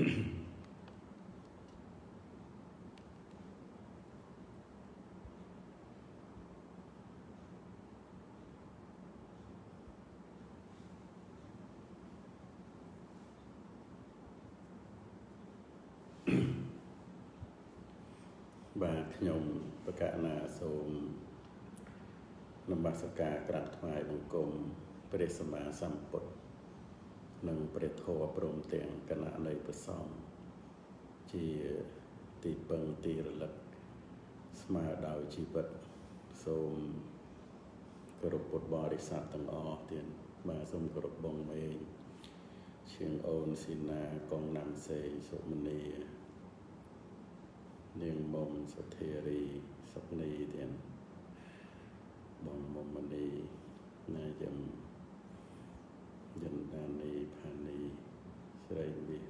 บาทยมประกาศนาโสมนมัสการกราบถวายบังคมพระบาทสมเด็จพระปรมินทรมหาภูมิพลอดุลยเดชพระบรมนาถบพิตรพระบาทสมเด็จพระเจ้าอยู่หัวรัชกาลที่ 9 เนียงมมสเทรีสพนีเตียนบองมมณีนายจำยันดานีพานีสไรบี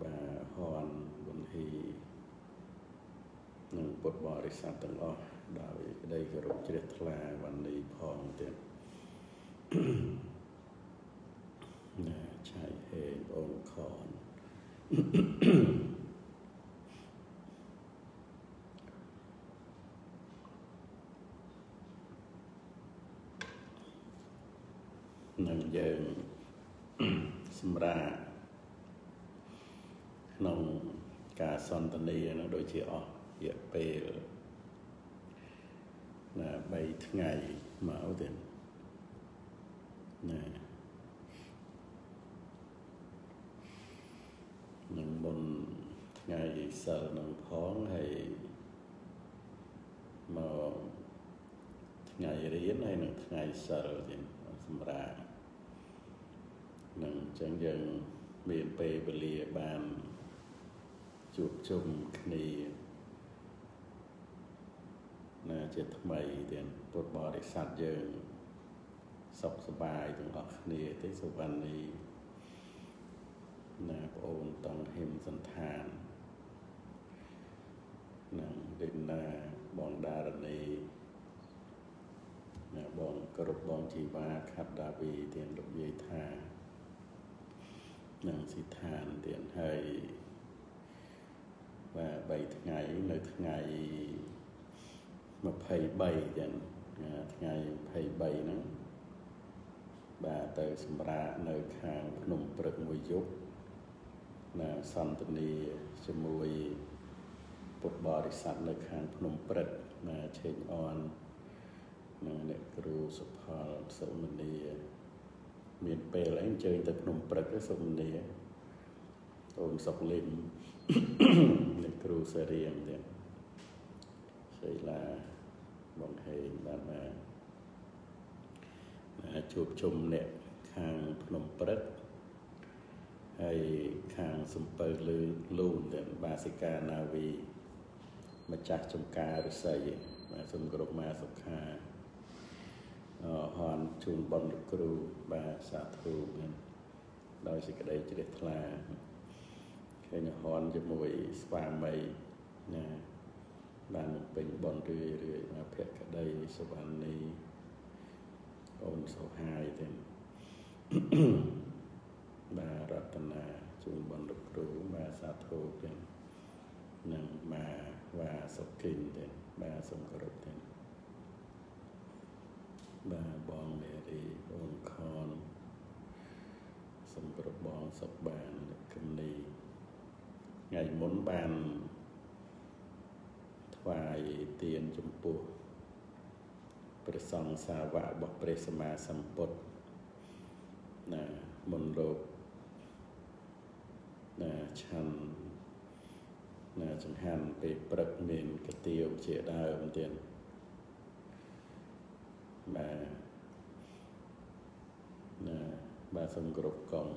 บ่าฮอนบุญฮีนังปดบริษัทต่างออกดาวได้กระดกเจริญทลาวันนี้พองเตียน ชายเฮงองคอน สำราขนมกาซอนตเนียนโดยเฉพาะเยอะเปย์นะใบทั้งไงมาเอาเต็มหนึ่งบนไงสารหนึ่งท้องให้มาทั้งไงเรียนให้หนึ่งไงสารเต็มสำรา นั่งจังยังเมียนไปบริยาบานจุบจุมคณีน่าจะทำไมเดียนปวดบริษัทเยิงศพสบายถึงออกเนียที่สุวรรณีน่าบองตองหิมสันธานนั่งดินนาบองดารณีน่าบองกระบบองชีวาขัดดาวีเดียนลบเยธา นางสิทานเดียนให้ว่าใบไงในไงมาไผ่ใบเดียนไงไผ่ใบนั้นบ่าเตยสมราเนยคางพนมปรึกมวยยุกนางสันตนีจมวยปดบริษัทในคางพนมปรึกนางเชิงอ่อนนางเด็กครูสุภาพสมณี เมียนเปรย์แล้วยังเจอแต่ขนมปรึกและสมเด็จองค์สกลิมเด็กครูเสรียมเด็กใส่ลาบองเฮงบ้านมาจูบชมเด็กทางขนมปรึกให้ทางสมเปรย์ลือลุ่มเด็กบาสิกานาวีมาจากจมการุษย์ใส่มาสมกรบมาสุขา หอนจมวยสปามใบนะบ้านเป็นบอนเรือเรือมาเพชรกระไดสวรรค์นี้องค์สาวหายเต็มบารัตนาจูงบอนตะกรูมาสาธุเต็มนั่งมาว่าสกินเต็ม บ่าบองเมรีองค์คอนสมกระบบองสบานกำลีไงมนบานทวายเตียนจมปูประสงสาวะบอกเปรสมาสัมปดมนโลกชันจังหันไปปรักเมนกระเตียวเจดาวเตียน มาสมกรบกอง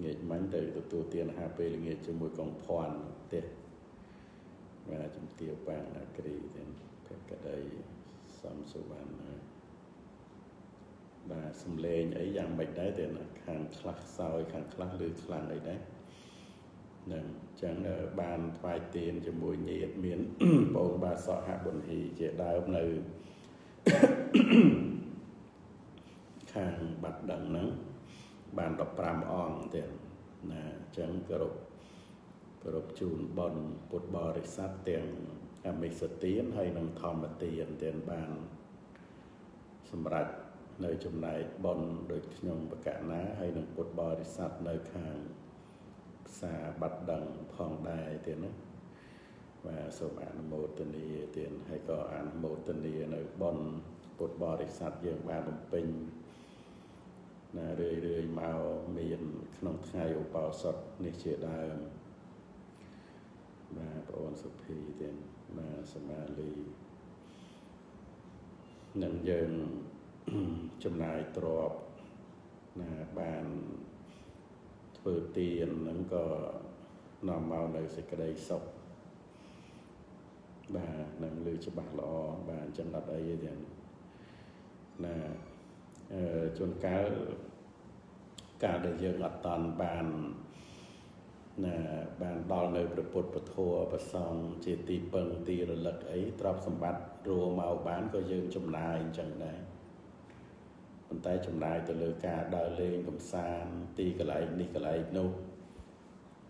เงยมันเตยตัวเตียนหาไปเงยจมูกกองพรเตะมาจมเตียวแปลงอะกรีเตนเพชรกระไดสามสุวรรณบาสมเลนไอ้ยังใบได้เตนคางคลักซอยคางคลักหรือคลังไอ้ได้นั่งจังเออบานทวายเตียนจมูกเงียดเหมือนโป่งบาสอหะบนฮีเจดาวเนย ข้างบัดดังนั้นบานตบปรามอ่องเตียนบานเตยสมราเนยคางพนมปรึกเนยคางสมเปลือลุ่มเตียนบานเตยสมราเนยคาง นะจังกระรบจูนบอลปุตบอริสัตเตียงอเมสเตียนให้นำทอมมาเตียนเตียนบานสำหรับในจำนายบอลโดยยงประกาศนะให้นำปุตบอริสัตในคางสาบัดดังพองได้เตียนนะว่าสมานโมตนีเตียนให้ก็อ่านโมตนีในบอลปุตบอริสัตยังบานลำปิงเรื่อยๆมาเมียนขนมไทยอุปสรรคในเชื้อดาวมาประวันสุพีเด่นมาสมาลีนั่งเยินจำนายตรอบนาบานเปิดเตียนนั่งก็นำมาในสิกระไดศพบานนั่งลือฉบับละอบานจำนัดอะไรเด่นนาจนการเดินเยือกตอนบานดอลในประปุตประทัวประซองเจตีเปิงตีระลึกไอ้ตรับสมบัติรัวเมาบ้านก็ยืนจมนายจังได้คนใต้จมนายตัวเลือกาดาเลงกับซานตีกระไหลนี่กระไหลนุ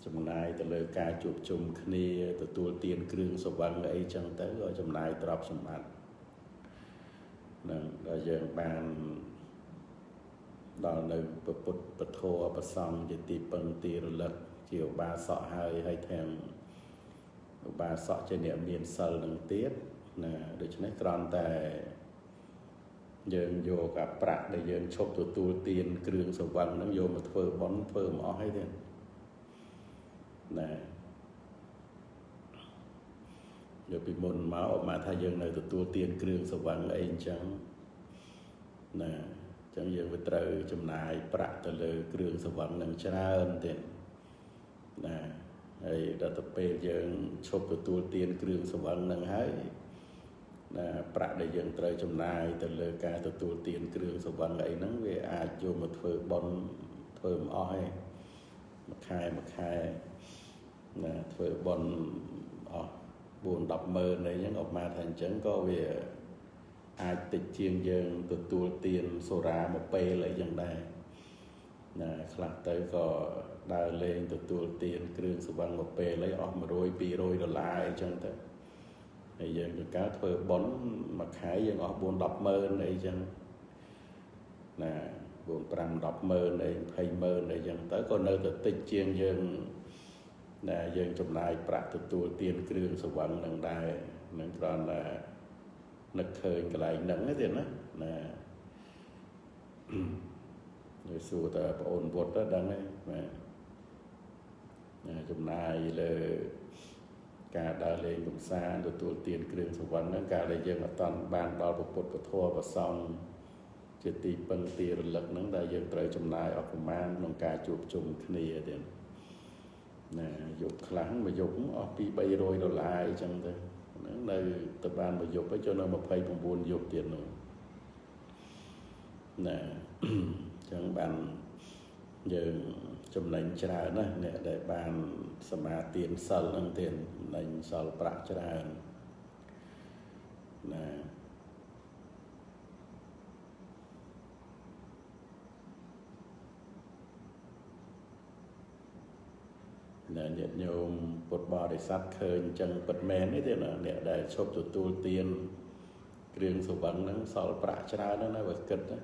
จมนายตัวเลือกาจูบจุ่มคณีตัวเตียนเครื่องสว่างไอ้จังแต่ก็จมนายตรับสมบัตินั่นเราเยือกบานดอลในประปุตประทัวประซองเจตีเปิงตีระลึกเกี่ยวบาสะให้แทนบาสะเจเนียมีนเซลหนึ่งเตี้ยนะโดยเฉพาะกรอนแต่ยืนโยกับปรักได้ยืนชกตัวเตียนเครื่องสว่างนั่งโยมาเฟิร์มบอลเฟิร์มอ้อให้เตี้ยนะเดี๋ยวปีมนมาออกมาถ้ายืนในตัวเตียนเครื่องสว่างเองจังนะจังยืนไปเตะจำนายปรักตะเลยเครื่องสว่างนั่งชนะเตี้ยนะไอ้ดัตเปย์ยังชกตัวเตียนเครื่องสว่างนั่งให้นะประเดี๋ยวยังเตยจำนายแต่เลิกการตัวเตียนเครื่องสว่างไอ้นั่งเวอาโยมาเฟิร์บอลเฟิร์มอ้อยมาคายนะเฟิร์บอลอ๋อบุญดับเมินอะไรยังออกมาทันจังก็เวอาติดเชียงยังตัวเตียนโซรามาเปย์อะไรยังได้นะคลังเตยก็ดาเลงตัวเตียนเครื่องสว่างมาเปย์เลยออกมาโรยปีโรยดอลลาร์ไอ้จังแต่ไอ้ยังก็การเปิดบอลมาขายยังออกบนดับเมินไอ้จังนะบนปรำดับเมินไอ้ไพเมินไอ้จังแต่ก็เนื้อติดเชียงยังนะยังจำนายปราตัวเตียนเครื่องสว่างนั่งได้นั่งตอนน่ะนักเคยกระไรหนังนี่เดียวนะนะในสู่แต่ปนบทก็ดังไงจำนายเลยการดาเลงของซาตัวเตียนเครื่องสวรรค์นั่งการเลยเยอะมาตอนบานดาวปปุตปะทัวปะซองเจตีปังตีระลึกนั่งได้เยอะเตยจำนายออกมานองการจูบจุ่มคณีเด่นนะหยกครั้งมาหยกออกปีใบโรยดอลลาร์จังเลยนั่งในตะบานมาหยกไปจนมาไพ่ของบุญหยกเตียนหนูนะจังบานยังจำนวนชรานะเนี่ยได้บานสมาเตียนเซลนั่งเตียนในเซลประชรานะเนี่ยโยมปวดบอได้ซัดเคยจังปวดแมนนี่เตียนเนี่ยได้ชอบตัวเตียนเกลียงสวรรค์นั่งเซลประชรานั่นนะวัดเกิดนะ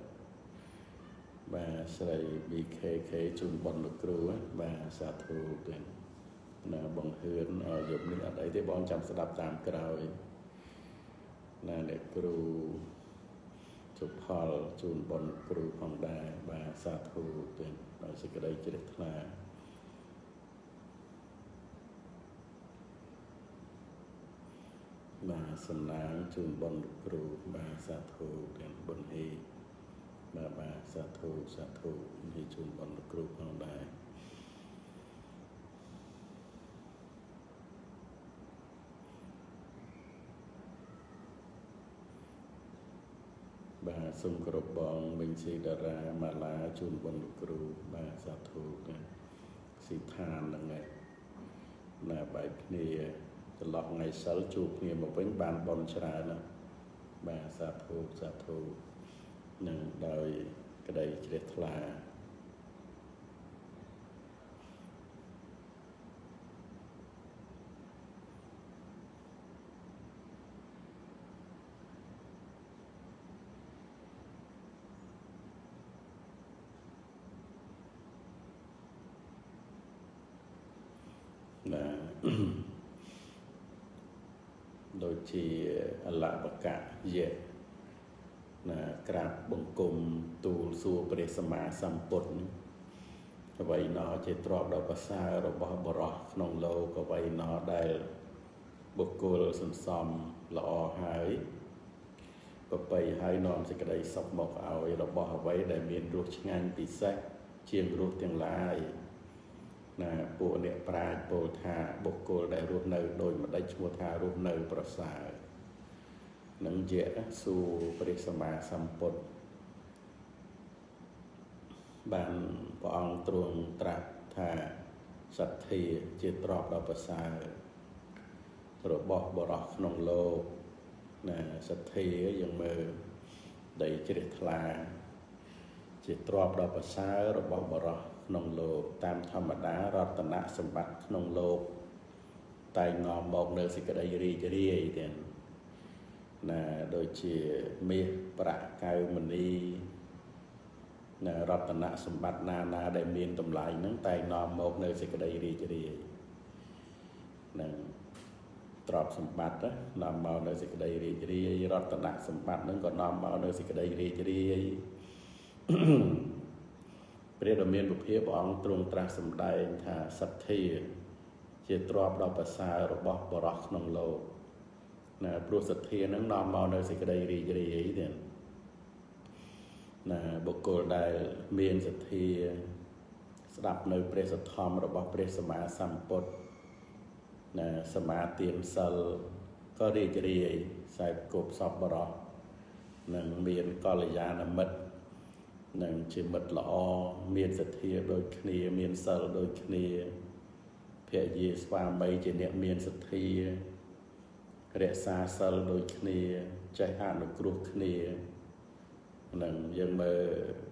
บาสไลบีเคจุนบอลลูกครูบาสาธุเด่นนะบังเฮิร์นหยบนี่อะไรที่บอลจำสลับตามกล่าวนะเด็กครูจุพอลจุนบอลครูของได้บาสาธุเด่นบาสิกได้เจริญลาบาสนางจุนบอลลูกครูบาสาธุเด่นบนเฮมาสาธุให้ชุมบอลกรุ๊ปของได้บาสุมกรบบองเบญชีดารามาลาชุมบอลกรุ๊ปบาสาธุนะสิทานละไงนาใบนี่จะหลอกไงเสาจูบเนี่ยมาเป็นบานบอลชรานะบาสาธุนั่งโดยกระไดเจริญลา นะโดยที่อลาบกะเยะนะกราบบังคมตูสูปเรสมาสัมปุนไว้นอเจตรอบดอกประสาระบอบรอนองโลก็ไว้นอได้บุคคลสมสมหล่อหายก็ไปหายนอนสิกระไดสบหมอกเอาระบอไว้ได้เมียนรูชงานปีแซกเชียงรูเตียงลายนะปูเนปราโปธาบุคคลได้รูปเนยโดยมาได้ชัวธารูปเนยประสาหนังเยะสูปริสมาสัมปนบางพระองค์ตรวงตรัสธาสัตถีเจตรอบดอกประสาระบอบรอนองโลนะสัตถียังเมื่อได้เจริญทลาจิตรอบดอกประสาระบอบรอนองโลตามธรรมดารัตนสมบัตินองโลไตงอมบอกเนสิกระไดรีจะเรียเด่นนะโดยเชี่ยเมฆประกายมณีนะรัตนสมบัตินานาได้เมียนตำลายนั่งไตงอมบอกเนสิกระไดรีจะเรียนะตรอบสมบัตินะนำมาในสิกระไดรีจรีรัตนสมบัตินั้นก็นำมาในสิกระไดรีจรีเปรียบเมียนบุพเพบองตรงตราสมได้ถ้าสัตย์เทียเจตรอบเราประสาระบอบรอนองโลนะปรุสัตย์เทียนั้นนำมาในสิกระไดรีจรีเนี่ยนะบุคคลได้เมียนสัตย์เทียสลับในเปรียสัตธรรมระบอบเปรียสมาสัมปตนะสมาเตียมเซลก็เรียกเรียใส่กบสอบบรอหนึ่งเมียนกอลยานมิตรหนึ่งเชื่อมิตรละอเมียนสัตยโดยคณีเมียนเซลโดยคณีเพียยีสวามัยเจเนเมียนสัตยเรศาเซลโดยคณีใจหานุกรุคณีหนึ่งยังเมื่อ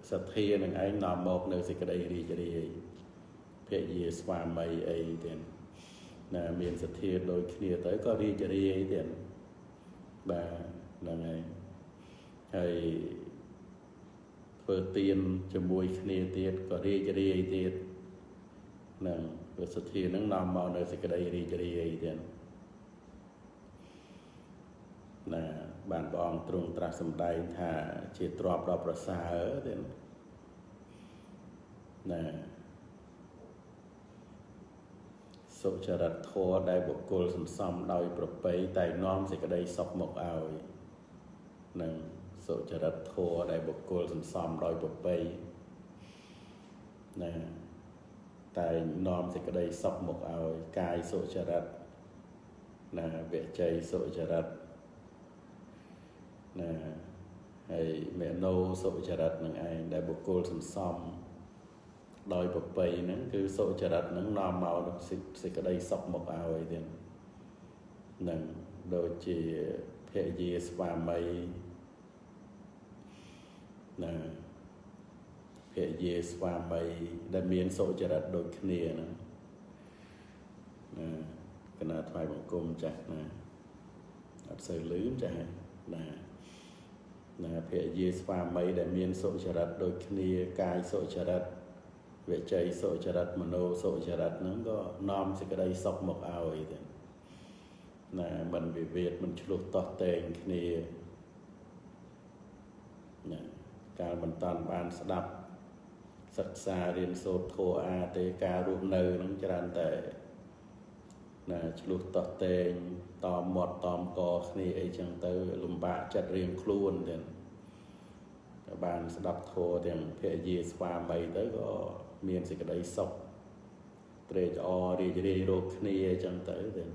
สัตยหนึ่งไอ้นอมบอกหนึ่งสิกระไดเรียกเรียเพียยีสวามัยไอเด่นนะเมียนสัตย์โดยเคลียร์แต่ก็รีจะรีไอเดียนบ่านั่นไงไอเปิดเตียนจมวยเคลียร์เตียนก็รีจะรีไอเดียนนั่งเปิดสัตย์นั่งนำมาในสกัดไอรีจะรีไอเดียนนะบ้านบองตรงตราสมได้ถ้าเชิดตรอบเราประสาเออเดียนนะสุจริตโทได้บุคคลสมซ้ำโดยประเพย์แต่น้อมสิกระไดสอบหมกเอาหนึ่งสุจริตโทได้บุคคลสมซ้ำโดยประเพย์นะแต่น้อมสิกระไดสอบหมกเอากายสุจริตนะเวใจสุจริตนะให้เมโนสุจริตหนึ่งไอได้บุคคลสมซ้ำโดยปกตินั้นคือโสจริตนั้นนำเอาสิกระไดสอบหมกเอาไอเดียนหนึ่งโดยจีเพยีสวามัยนะเพยีสวามัยได้เมียนโสจริตโดยคเนียนะขณะทายบังกลมจากนะอับเสือลืมจากนะเพยีสวามัยได้เมียนโสจริตโดยคเนียกายโสจริตเวชใจโสจรัตมโนโสจรัตนั้นก็น้อมสิกระไดสอบหมกเอาไอเดียนนะมันวิเวทมันฉลุต่อเตงคณีนะการบรรทอนบานสดับศึกษาเรียนโสโทอาเตการูปเนยนังจรันแต่นะฉลุต่อเตงตอมหมดตอมกอคณีไอจังเตอลุมบะจัดเรียงครูนเด่นบานสดับโทเดียงเพยีสวามัยเตอก็เมียนสิกระไดสอบเตรจอเรียเรียโรคเนียจังเต๋อเด่น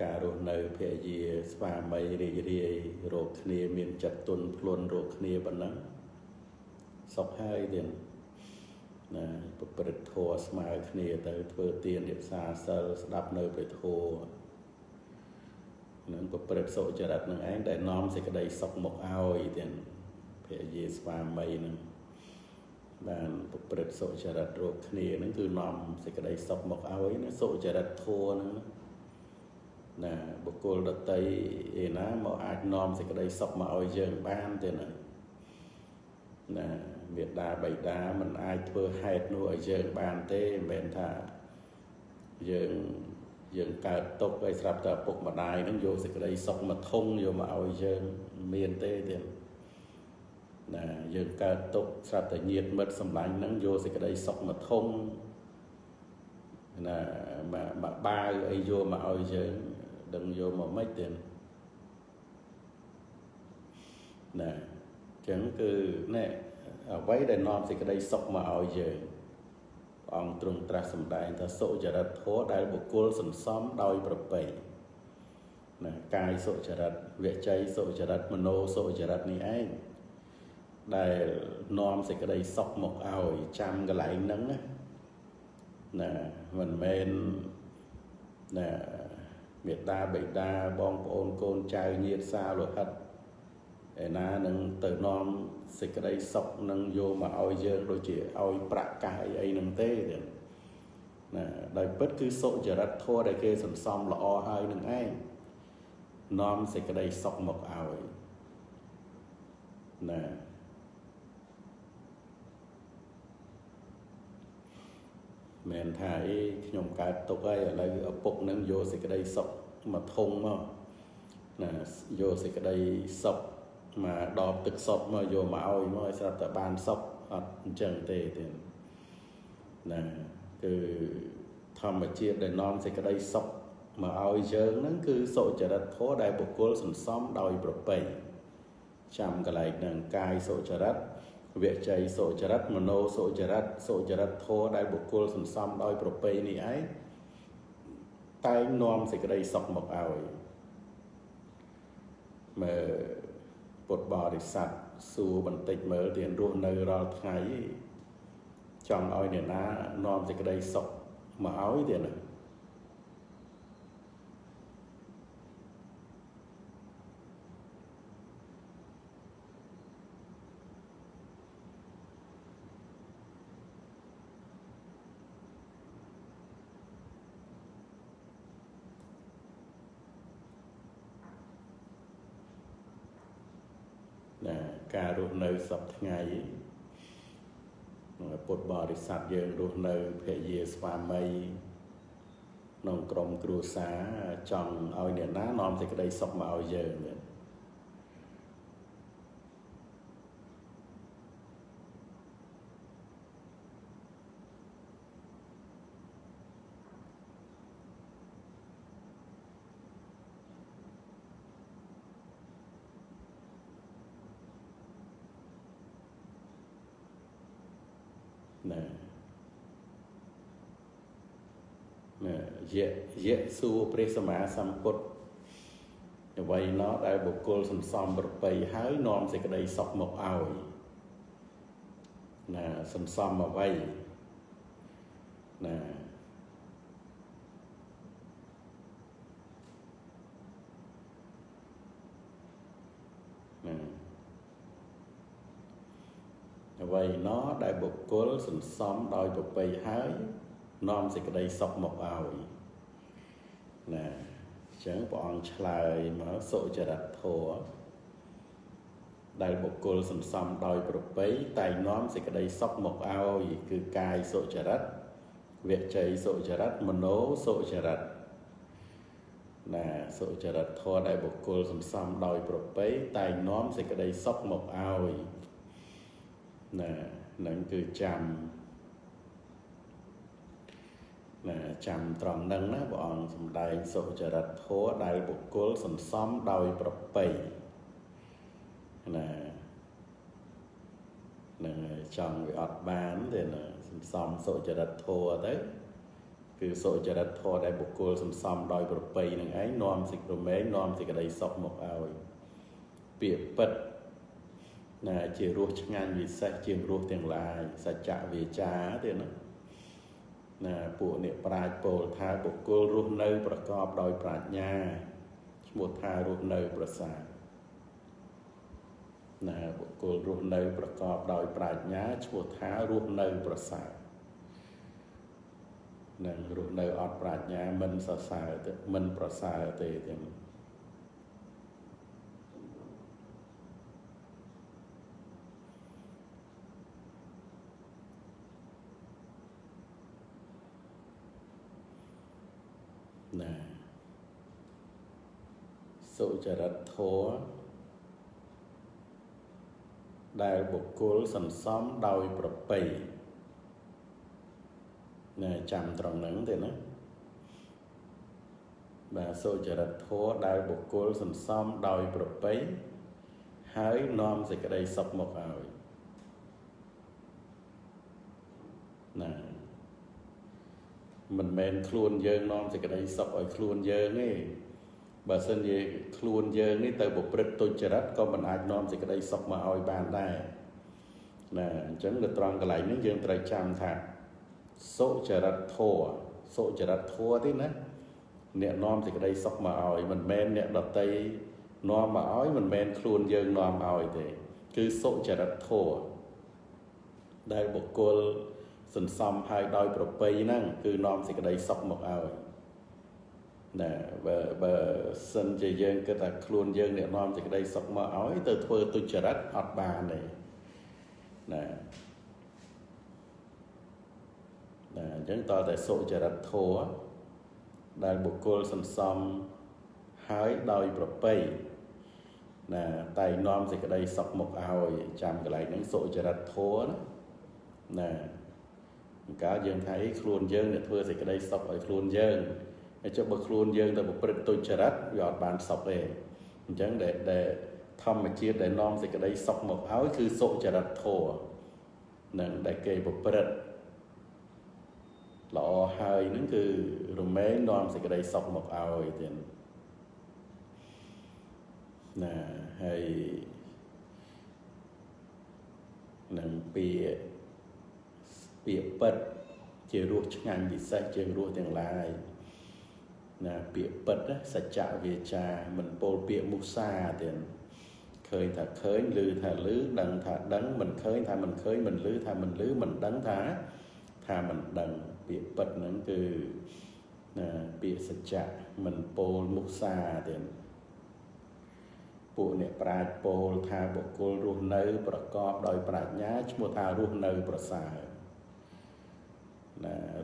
การุณเนยเพยีสวามัยเรียเรียโรคเนียเมียนจัดตุนพลนโรคเนียบันนั้นสอบให้เด่นเปิดโทสมาเนียเต๋อเปิดเตียนเดียสาเซลสดับเนยเปิดโทนั่นก็เปรียบโสจรัตนั่งแองได้น้อมสิกระไดสอบหมกเอาอีเดียนเพยีสวามัยนั่งด้านเปรียบโสจรัตโรคเนียนั่นคือน้อมสิกระไดสอบหมกเอาอีนั่นโสจรัตโทนั่นนะบุคคลดัตไตเอนะมาอาจน้อมสิกระไดสอบมาเอาเยอะบ้านเดียน นะเบียดดาใบดามันไอเพื่อให้หน่วยเยิงบานเต้เบนท่าเยิงการตกไอสลับแต่ปกมาได้น้องโยสิกระไดสกมาทงโยมาเอาเยิงเมียนเต้เต็มนะเยิงการตกสลับแต่เงียบมัดสำลักน้องโยสิกระไดสกมาทงนะมาบ้าไอโยมาเอาเยิงดังโยมาไม่เต็มนะฉันคือเนี่ยไว้ได้นอนสิกระไดสกมาเอาเยิงอองตรงตราสำได้ถ้าโสจรัตโธได้บุคคลสมซ้อมโดยประเปยนะกายโสจรัตเวใจโสจรัตมโนโสจรัตนี่เองได้นอนสิกระไดสกมาเอาจำกันไหลนั่งนะนะมันเป็นนะเมตตาเบิดดาบองโอนโกนใจเงียบซาหลุดหัดไอ้น้าหนึ่งเติมน้อมสิกระไดสกหนึ่งโยมาเอาเยอะโดยเฉพาะเอาประกายไอ้หนึ่งเต้เด่นนะได้เปิดคือโสจรัตโธได้เกศนซ้อมละออให้หนึ่งไอ้น้อมสิกระไดสกหมกเอานะแมนไทยยมการตกไอ้อะไรเอาปกหนึ่งโยสิกระไดสกมาทงมั่งนะโยสิกระไดสกมาดอกตึกศพมาโยมาเอาอีกน้อยสำหรับแต่บานศพอัดจังเตเต็มนะคือธรรมเจียดได้น้อมใส่กระไดศพมาเอาอีกเชิงนั้นคือโสจรัตโธได้บุคคลสมซ้อมโดยประเปยจำกระไรหนึ่งกายโสจรัตเวใจโสจรัตมโนโสจรัตโสจรัตโธได้บุคคลสมซ้อมโดยประเปยนี่ไอ้ตายน้อมใส่กระไดศพมาเอาอีกเมื่อปวดบริสัทสู่บันติกเมื่อเรียนรู้ในเราไงจองเอาเนี่ยนะนอนจากใดศกมาเอาอีเดียนการรู้เนื้อสับทั้งไงปวดบริสัทยังรู้เนื้อเพยเยสวามัยน้องกรมครูสาจองเอาเนี่ยนะนอนจากใดศกมาเอาเยอะเลยเยซูพระสมาสัมพุทธไว้นอได้บุคคลสมซ้อมประเปยหายนอนใส่กระไดศกหมกเอานะสมซ้อมมาไว้นะไว้นอได้บุคคลสมซ้อมโดยประเปยหายนอนใส่กระไดศกหมกเอานะเชิงปองฉลายมาโสจรัตโธได้บุคคลสมซ้อมโดยประเปยไต่น้อมสิกระไดศกหมกเอาอีกคือกายโสจรัตเวใจโสจรัตมโนโสจรัตนะโสจรัตโธได้บุคคลสมซ้อมโดยประเปยไต่น้อมสิกระไดศกหมกเอาอีกนะนั่นคือจำจำตรองดังนะบองสมได้โสจรัตโธได้บุคคลสมซ้อมโดยประเปยนะนั่งจองวิอัดบานเด่นสมซ้อมโสจรัตโธเต้คือโสจรัตโธได้บุคคลสมซ้อมโดยประเปยนั่งไอ้นอมสิกรุเมย์นอมสิกระไดศกหมกเอาเปียบปิดนะเจียรู้งานวิเศษเจียรู้เตียงลายสัจจะเวจาเด่นนะปุเนปราชโปลทาบุคคลรูปเนยประกอบโดยปราชญาหมดทารูปเนยประสานะบุคคลรูปเนยประกอบโดยปราชญาหมดทารูปเนยประสาหนึ่งรูปเนยอดปราชญามันสะสายมันประสาเตเต็ม นาสุจริตโธได้บุคคลสัมซ้อมโดยประปีน่ะจำตรงนั้นเถอะนะแบบสุจริตโธได้บุคคลสัมซ้อมโดยประปีหายน้อมสิกระไดสับหมกเอาน่ะมันแมนครูนเยิงน้อมสิกระไดสับไอ้ครูนเยิงนี่บาสันเยครูนเยิงนี่เตยบุปริตตุจรัตก็มันอาจน้อมสิกระไดสับมาเอาบานได้น่ะจังเดือดตรองกระไหลนี่เยิงไตรจามถะโสจรัตโธโสจรัตโธที่นะเนี่ยน้อมสิกระไดสับมาเอามันแมนเนี่ยดอกไตน้อมมาเอามันแมนครูนเยิงน้อมเอาเตยคือโสจรัตโธได้บุคคลสันซ้ำหายโดยประปีนั่งคือน้อมสิกระไดสับหมกเอาน่ะแบบสันจะยังก็แต่ครูนยังเนี่ยน้อมสิกระไดสับมาเอาเตยเพื่อตุจรัตอัดบานเลยน่ะน่ะยังต่อแต่โสจรัตโธได้บุคคลสันซ้ำหายโดยประปีน่ะไตน้อมสิกระไดสับหมกเอาจำกระไรนั่งโสจรัตโธน่ะก็ยังไทยครูนเยิงเนี่ยเพื่อสิกระไดสอบไอ้ครูนเยิงไอ้เจ้าบุครูนเยิงแต่บุปริตตุจรัตหยอดบานสอบเองจังแต่ทำมาเชียแต่น้อมสิกระไดสอบหมกเอาคือโสจรัตโธนั่นได้เกยบุปริตหล่อหายนั่นคือรุมแม่น้อมสิกระไดสอบหมกเอาไอ้เด่นน่ะให้นั่นเปียเปียเปิดเจรูปงานดิสัยเจรูปแต่งลายนะเปียเปิดนะสัจจะเวชามันโปเปียมุสาเด่นเคยถ้าเคยลือถ้าลือดังถ้าดังมันเคยถ้ามันเคยมันลือถ้ามันลือมันดังถ้ามันดังเปียเปิดนั่นคือนะเปียสัจจะมันโปมุสาเด่นปุเนี่ยปราดโปธาบุคคลรูปเนื้อประกอบโดยปราดญาชโมธารูปเนื้อประสา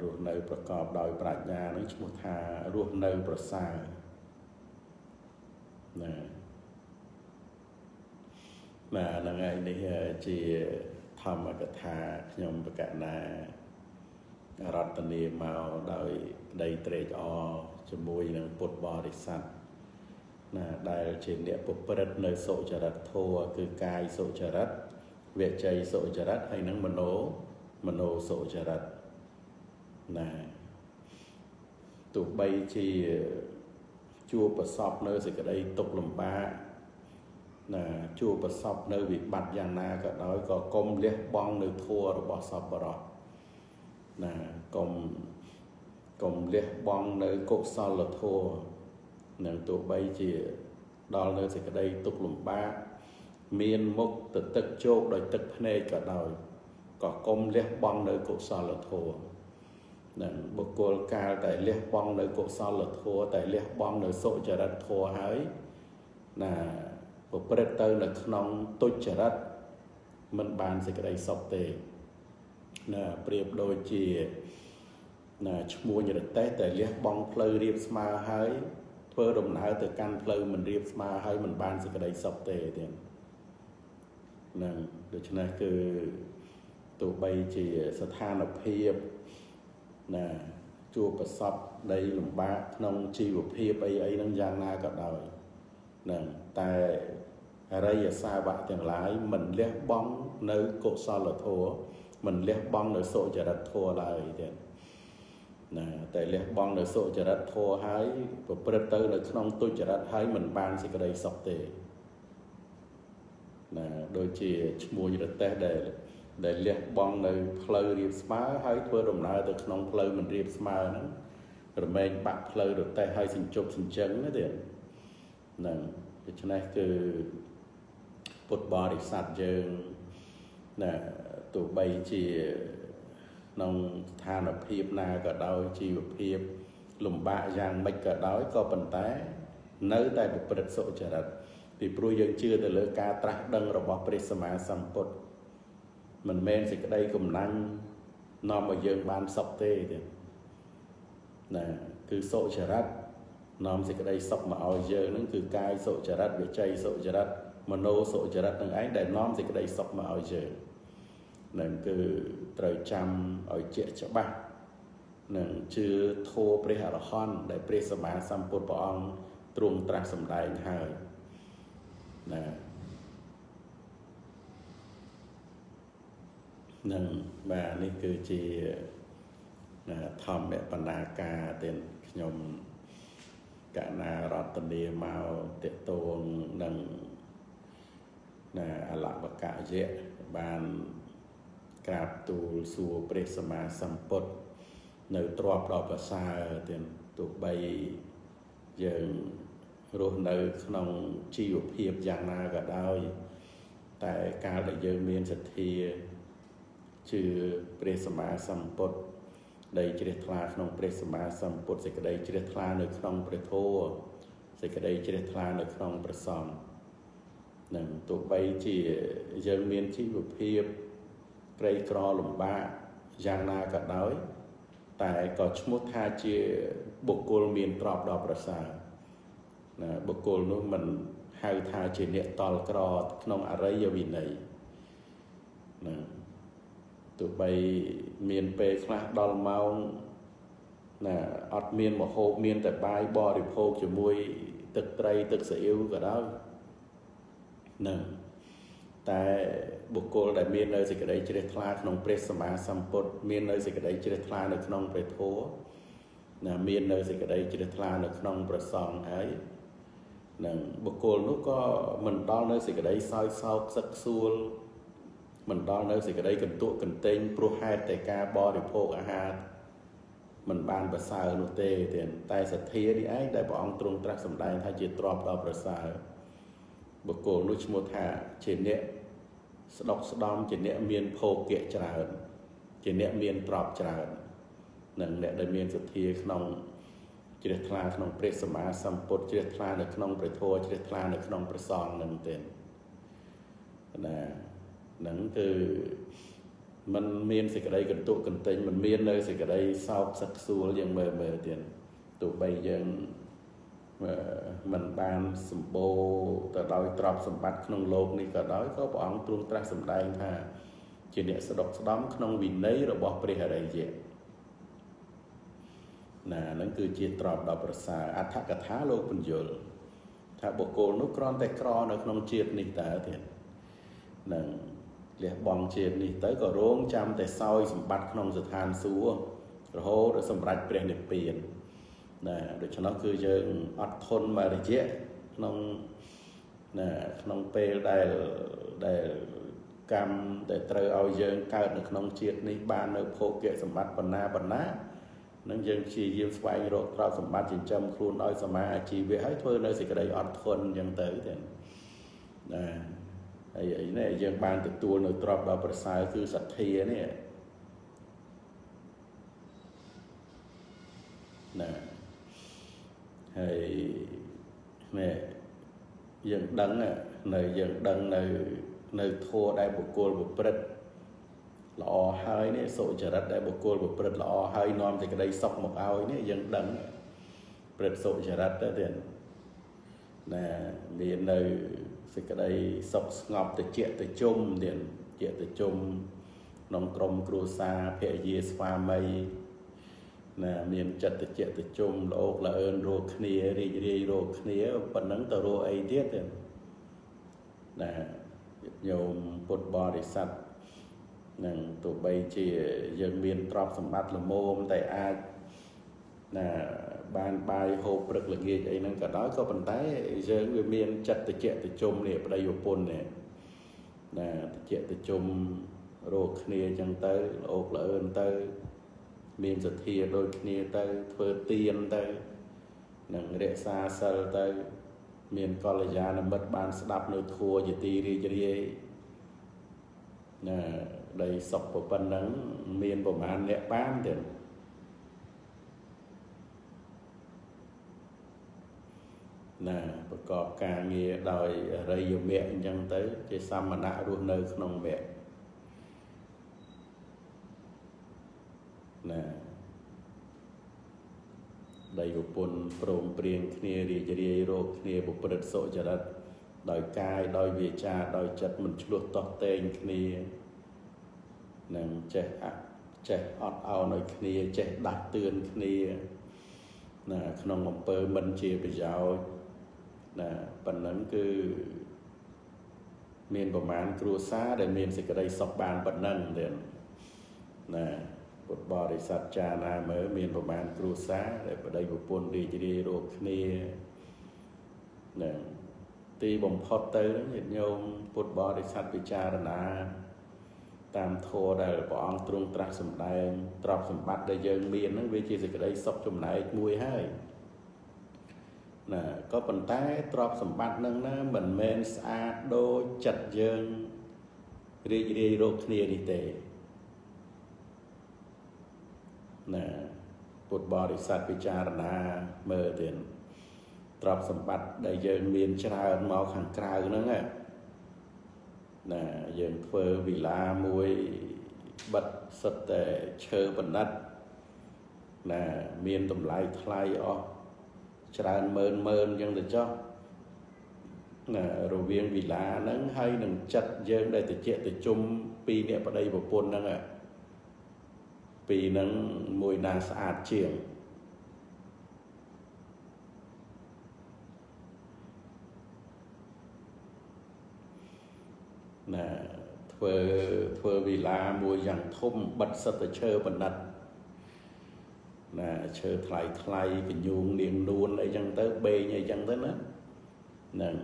รูปเนื้อประกอบโดยปราชญาในชมุทารูปเนื้อประสามาละไงนี่จีธรรมกถาขยมประกาศนารัตนีมาโดยได้เตรจอจมวยหนังปุตบริสัทได้เช่นเนี่ยปุปรัตเนโสจรัตโธคือกายโสจรัตเวใจโสจรัตให้นังมโนโสจรัตน่ะตุบใบชีจูประสอบเนื้อสิกระไดตกลมบ้าน่ะจูประสอบเนื้อวิบัติอย่างนาก็น้อยก็กลมเลี้ยบองเนื้อทั่วระบอบสอบบรอน่ะกลมเลี้ยบองเนื้อกบซอลทั่วน่ะตุบใบชีดอลเนื้อสิกระไดตกลมบ้าเมียนมุกตึกโจกโดยตึกพเนจก็น้อยก็กลมเลี้ยบองเนื้อกบซอลทั่วนั่นบุคคลกาแต่เลี้ยบองในกุศลโธแต่เลี้ยบองในโสจรัตโธหายน่ะบุปริตเตอร์ในขนมตุจรัตมันบานสิกระไดสอบเตน่ะเปรียบโดยจีน่ะชั่วโมงอย่างแต่เลี้ยบองเพลเรียบสมาหายเพื่อดมหนาแต่การเพลมันเรียบสมาหายมันบานสิกระไดสอบเตเด่นนั่นโดยฉะนั้นคือตัวใบจีสถานเพียบน่ะจูประสอบได้หลุมบ้านองชีวเพียบไอ้นั่งยางนาก็ได้น่ะแต่อะไรอย่าซาบะแต่หลายมันเลี้ยบ้องในโกศลโธมันเลี้ยบ้องในโสจรัตโธอะไรเด่นน่ะแต่เลี้ยบ้องในโสจรัตโธหายปุปริตเตอร์ในขนมตุจรัตหายมันบางสิกระไดสอบเตน่ะโดยจีชมูยระเตะได้ได้เลี้ยบองในเพลเรียบสมาให้เพื่อดมนาแต่ขนมเพลมันเรียบสมานั้นหรือแมงปักเพลหรือแต่ให้สินจบสินเชิงนั่นเองนั่นฉะนั้นคือปุตบริษัทยังน่ะตัวใบจีนองทานอภิบนาก็ได้จีอภิบหลุมบะยางไม่ก็ได้ก็ปันแต่เนื้อแต่บุปริตโสจรัตปีปรุยังเชื่อแต่เลือกการตรัสดังระบบปริสมาสัมปทมันแม่นสิกระไดกลมนั่งนอนมาเยิงบานสอบเต้เด่นน่ะ คือโสจรัตน้อมสิกระไดสอบมาเอาเยอะนั่นคือกายโสจรัตวิจัยโสจรัตมโนโสจรัตนั่นไอ้แต่น้อมสิกระไดสอบมาเอาเยอะนั่นคือไตรจำเอาเจตจบะนั่นชื่อโทเปรหะละครได้เปรสมาสัมปุตปองตรวงตรัสสำได้หายนั่นนั่นมานี่คือจีทำแบบปนากาเต็นขยมกะนารัตเนียมาเตะตวงนั่งน่ะอลักบกะเยะบานกราบตูสูเปรสมาสัมปดในตรอบรอบประสาเต็นตุกใบยังรูนในขนมชีวเพียบอย่างนากระได้แต่การได้ยังเมียนสัตทีชื่อเปรสมาสัมปดได้เจริญทลาขนมเปรสมาสัมปุตสิกได้เจริญทลาในขนมเปรโทสิกได้เจริญทลาในขนมเปรสอมหนึ่งตัวใบจีเยอเมียนชีวเพียบไกรกรอหลุมบ้าอย่างนากัดน้อยแต่ก็ชมุทาจีบุกโกลเมียนตรอบดอกประสาบุกโกลนู้นมันหายทาจีเนี่ยตอลกรอขนมอะไรยาวินัยตัวใบเมียนเปคลาดอลเมาน่ะอัดเมียนหมกโฮเมียนแต่ใบบอริโภคจะมวยตึกไตรตึกเสียวก็ได้หนึ่งแต่บุคคลแต่เมียนเลยสิกระไดจิตทลาขนมเปรสมาสัมปดเมียนเลยสิกระไดจิตทลาในขนมเปรโทน่ะเมียนเลยสิกระไดจิตทลาในขนมเปรซองไอ้หนึ่งบุคคลนู้ก็มันตอนเลยสิกระไดซอยซอกสักซูลมันตอนนั้นสิกระได้กันตัวกันเต็งปลุกให้แต่การบริโภคอาหารมันบานประสาโนเตเตียนแต่สัตย์นี่ไอ้ได้บอกตรงตรัสสำได้ถ้าจิตรอบเราประสาบุกโกนุชโมธาเจเนะสดอกสดอมเจเนะเมียนโพเกะจราเจเนะเมียนตรอบจราหนึ่งเนี่ยได้เมียนสัตย์ขนมจิตทลาขนมเปรสมาสัมปดจิตทลาในขนมเปรโทจิตทลาในขนมเปรซองนั่นเตียนนะนั่นคือมันเมียนสิกระไดกันตุกันเต็งมันเมียนเลยสิกระไดเศร้าสักซูแล้วยังเมื่อเตียนตัวใบยังมันบานสมบูรณ์แต่เราตรอบสมบัติขนมโลกนี่ก็ได้ก็บอกตรงตรัสสำได้ท่าเจเนสดอกสดอมขนมวินเนยเราบอกปริหารเยอะนั่นคือจีตรอบดาวประสาอัฏฐกถาโลกปัญญ์ถ้าบุคคลนุกรอนแต่กรอนในขนมจีนี่แต่เตียนนั่นเรียกบองเชียนนี่เต๋อก็ร้องจำแต่ซอยสมบัติขนมสถานซัวโอ้โหเราสมรัยเปลี่ยนเด็กเปลี่ยนนะโดยเฉพาะคือยังอดทนมาได้เยอะขนมนะขนมเปย์ได้กำแต่เต๋อเอาเยอะการในขนมเชียนนี่บ้านในโพเกสมบัติปัญหานั่งยังชียิ้มสบายโรคเราสมบัติจิตจำครูนอ้อยสมาชีวิตให้เธอในสิ่งใดอดทนยังเต๋อแต่นะไอ้นี่ยังบานติดตัวในตรอบดาวประสาคือสัตเทียเนี่ยนะไอ้เนี่ยยังดังอ่ะในยังดังในโทได้บุคคลบุปริตหล่อหายเนี่ยโสจรัตได้บุคคลบุปริตหล่อหายนอมแต่ก็ได้ซอกหมกเอาเนี่ยยังดังปริตโสจรัตได้เด่นนะมีในสิกระไดสกงอบแต่เจี๊ยแต่จมเด่นเจี๊ยแต่จมน้องกรมครูซาเพยเยสฟามัยนะเมียนจัดแต่เจี๊ยแต่จมโลกละเอิญโรคเนียรีโรคเนียปันนังตะโรไอเดียเด่นนะโยมปดบริสัตนั่งตัวใบเจี๊ยยังเมียนตรอบสมบัติละโมมแต่อานะบานปลายโฮปรึกหลังเงี้ยไอ้นั่นก็ได้ก็ปันไตเจอเวียนเมียนจัดตะเจาะตะจมเนี่ยประโยชน์ปนเนี่ยนะตะเจาะตะจมโรคเนียจังเตอร์โรคละเอิญเตอร์เมียนสัตย์โรคเนียเตอร์เฟอร์เตียนเตอร์นั่งเรศาเซลเตอร์เมียนกอลยานะมัดบานสลับโนทัวจิตีรีจีนะได้สอบปันนั้นเมียนประมาณเนี่ยบ้านเด่นน่ะประกอบการเงียดอยไรอยู่เมะยังเต๋อจะสามนารุ่นเนยขนมเมะน่ะ ได้บุปนโปร่งเปลี่ยนเคลียรีจะเรียโรเคลียบุปผลโสจรัตดอยกายดอยเวียชาดอยจัดมันชุดตอกเตงเคลียนั่งเจ๊ะเจ๊ะอดเอาหน่อยเคลียเจ๊ะดักเตือนเคลียนะขนมอมเปิลมันเชียไปยาวนะปัจจุบันคือเมียนประมาณครัวซาแต่เมียนสิกระไดสอบบานปัจจุบันเด่นนะบทบริษัทจานาเมือเมียนประมาณครูซาแต่ประเดี๋ยวปนดีจะดีโรคนี้เนี่ยตีบ่มพอเตอร์เนี่ยโยมบทบริษัทวิจารณาตามโทได้ปองตรงตรักสมได้ตรอบสมบัติได้ยังเมียนนั้นวิจิตรก็ได้สอบจมไหนมวยให้น่ะก็ปัญไตตรอบสมบัตินั่งนะเหมือนเมนสอาโดจัดยังดีจะดีโรคนี้ดีเตปุตบริษัทวิจารณาเมื่อเดือนตรอบสมบัติได้เยินเมียนชราหมอขังกลางนั่นแหละน่ะเยินเฟอร์วิลามวยบัดสเตเชอร์บนัดน่ะเมียนตุ่มลายทลายออกชราเมินยังจะจ้องน่ะโรเวียนวิลานั่งให้หนึ่งจัดเยินได้แต่เจแต่จุ่มปีเนี่ยประเดี๋ยวปนนั่นแหละปีนั้นมวยนาสะอาดเฉียงนะเฟอเวลามวยอย่างทุ่มบัดสตเชอร์บรรดัดนะเชอร์ไทยกันยุงเนียงนูนไอ้ยังเตอเบย์ไอ้ยังเตอนะนั่น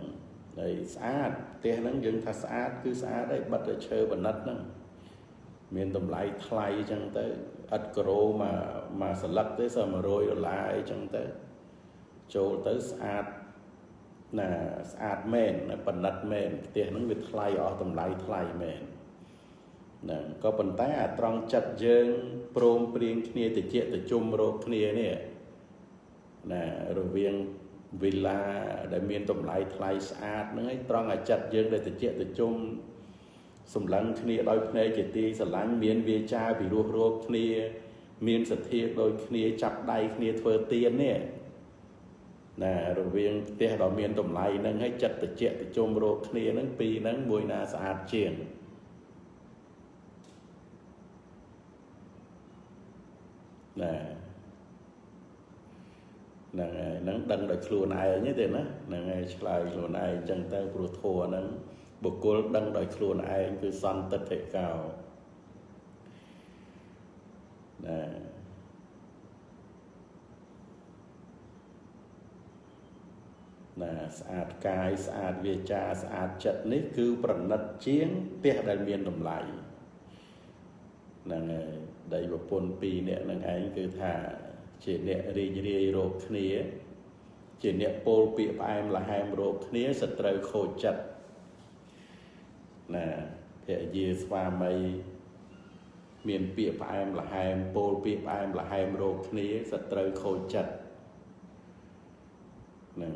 ไอ้สะอาดเท่านั้นยังถ้าสะอาดคือสะอาดได้บัดสตเชอร์บรรดัดนั่นเมียนตุ่มไหลทลายจังเตออัดกรูมาสลักเตอสมารวยไหลจังเตอโจเตอสะอาดน่ะสะอาดแม่นปนัดแม่นเตี้ยนั่งวิทลายออกตุ่มไหลทลายแม่นน่ะก็ปัญไตตรองจัดเยิงโปร่งเปลี่ยนเนี่ยแต่เจแต่จุ่มโรคเนี่ยน่ะระเวียงเวลาได้เมียนตุ่มไหลทลายสะอาดนั่งให้ตรองจัดเยิงได้แต่เจแต่จุ่มสมหลังคณีลอยคณีจิตตีสลังเมียนเวียชาผีรัวรัวคณีเมียนสถีลอยคณีจับใดคณีเฟอร์เตียนเนี่ยนะเราเวียงเตะเราเมียนตุ่มไหลนั่งให้จัดตะเจี๊ยตะจมโรคณีนั่งปีนั่งมวยนาสะอาดเฉียงนะนั่งดังโดยครูนายนี่เด่นนะนั่งไงชลายครูนายจังเต้าครูโทนั่งบุคคลดังดอยครูนายคือสันตเถกเก่านะนะสะอาดกายสะอาดเวชาสะอาดจัดนี่คือประนัดเชียงเตี้ยได้เมียนดมไหลนั่นไงได้บุคคลปีเนี่ยนั่นไงคือถ้าเจเนรีเรียโรคเนี้ยเจเนโปลปีไปมันละแฮมโรคเนี้ยสตรายโคจัดน่ะเพียเยสวามัยเมียนเปียปลายมละหายมโปลเปียปลายมละหายมโรคนี้สตรายโคจัดน่ะ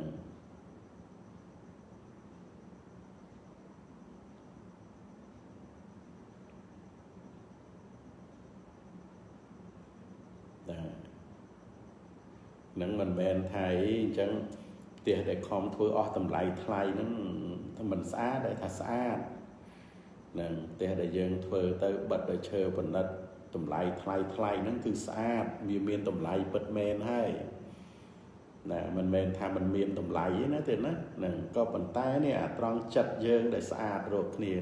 นั่นมันแบนไทยจังเตี๋ยได้คอมทัวออกตำไหลไทยนั่นถ้ามันสะอาดได้ถ้าสะอาดนั่นแต่ได้ยังเธอเตอบัดได้เชอบันนัดตุ่มไหลทลายนั่นคือสะอาดมีเมียนตุ่มไหลเปิดแมนให้น่ะมันแมนทามันเมียนตุ่มไหลนะเตือนนะนั่นก็ปันใต้เนี่ยตรองจัดยังได้สะอาดโรคเนี่ย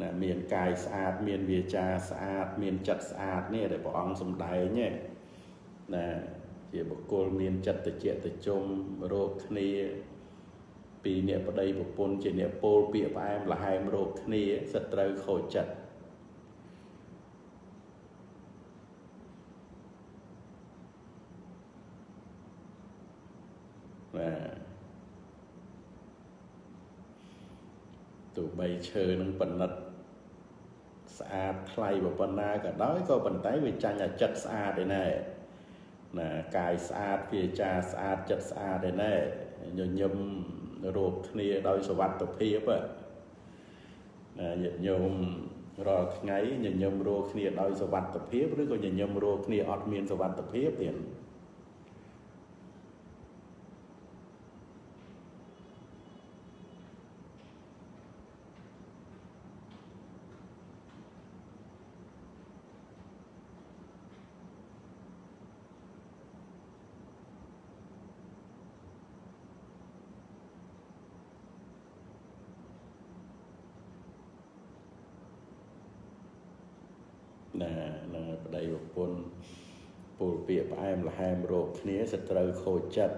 น่ะเมียนกายสะอาดเมียนเวียจาสะอาดเมียนจัดสะอาดเนี่ยได้บอกสมได้เนี่ยน่ะเจียบโกลเมียนจัดแต่เจียแต่จมโรคเนี่ยปีเนี่ยประเดี๋ยวปนเจเนี่ยโปลเปียบายมันละหายมโรคนี้สตรายโคจัดนะตัวใบเชอนังปนัดสะอาดใครบอกปนาก็น้อยก็ปันไตวิจารณ์จัดสะอาดได้แน่นะกายสะอาดเพียจาสะอาดจัดสะอาดได้แน่ยมโรคนี้โดยสวัสดิ์ตเพียบอ่ะนะยันยมรอไงยันยมโรคนี้โดยสวัสดิ์ตเพียบหรือก็ยันยมโรคนี้อดเมียนสวัสดิ์ตเพียบเด่น นะนะประเดี๋ยวคนปูเปียบไอ้มาแฮมโรคนี้จะเตยโคจัด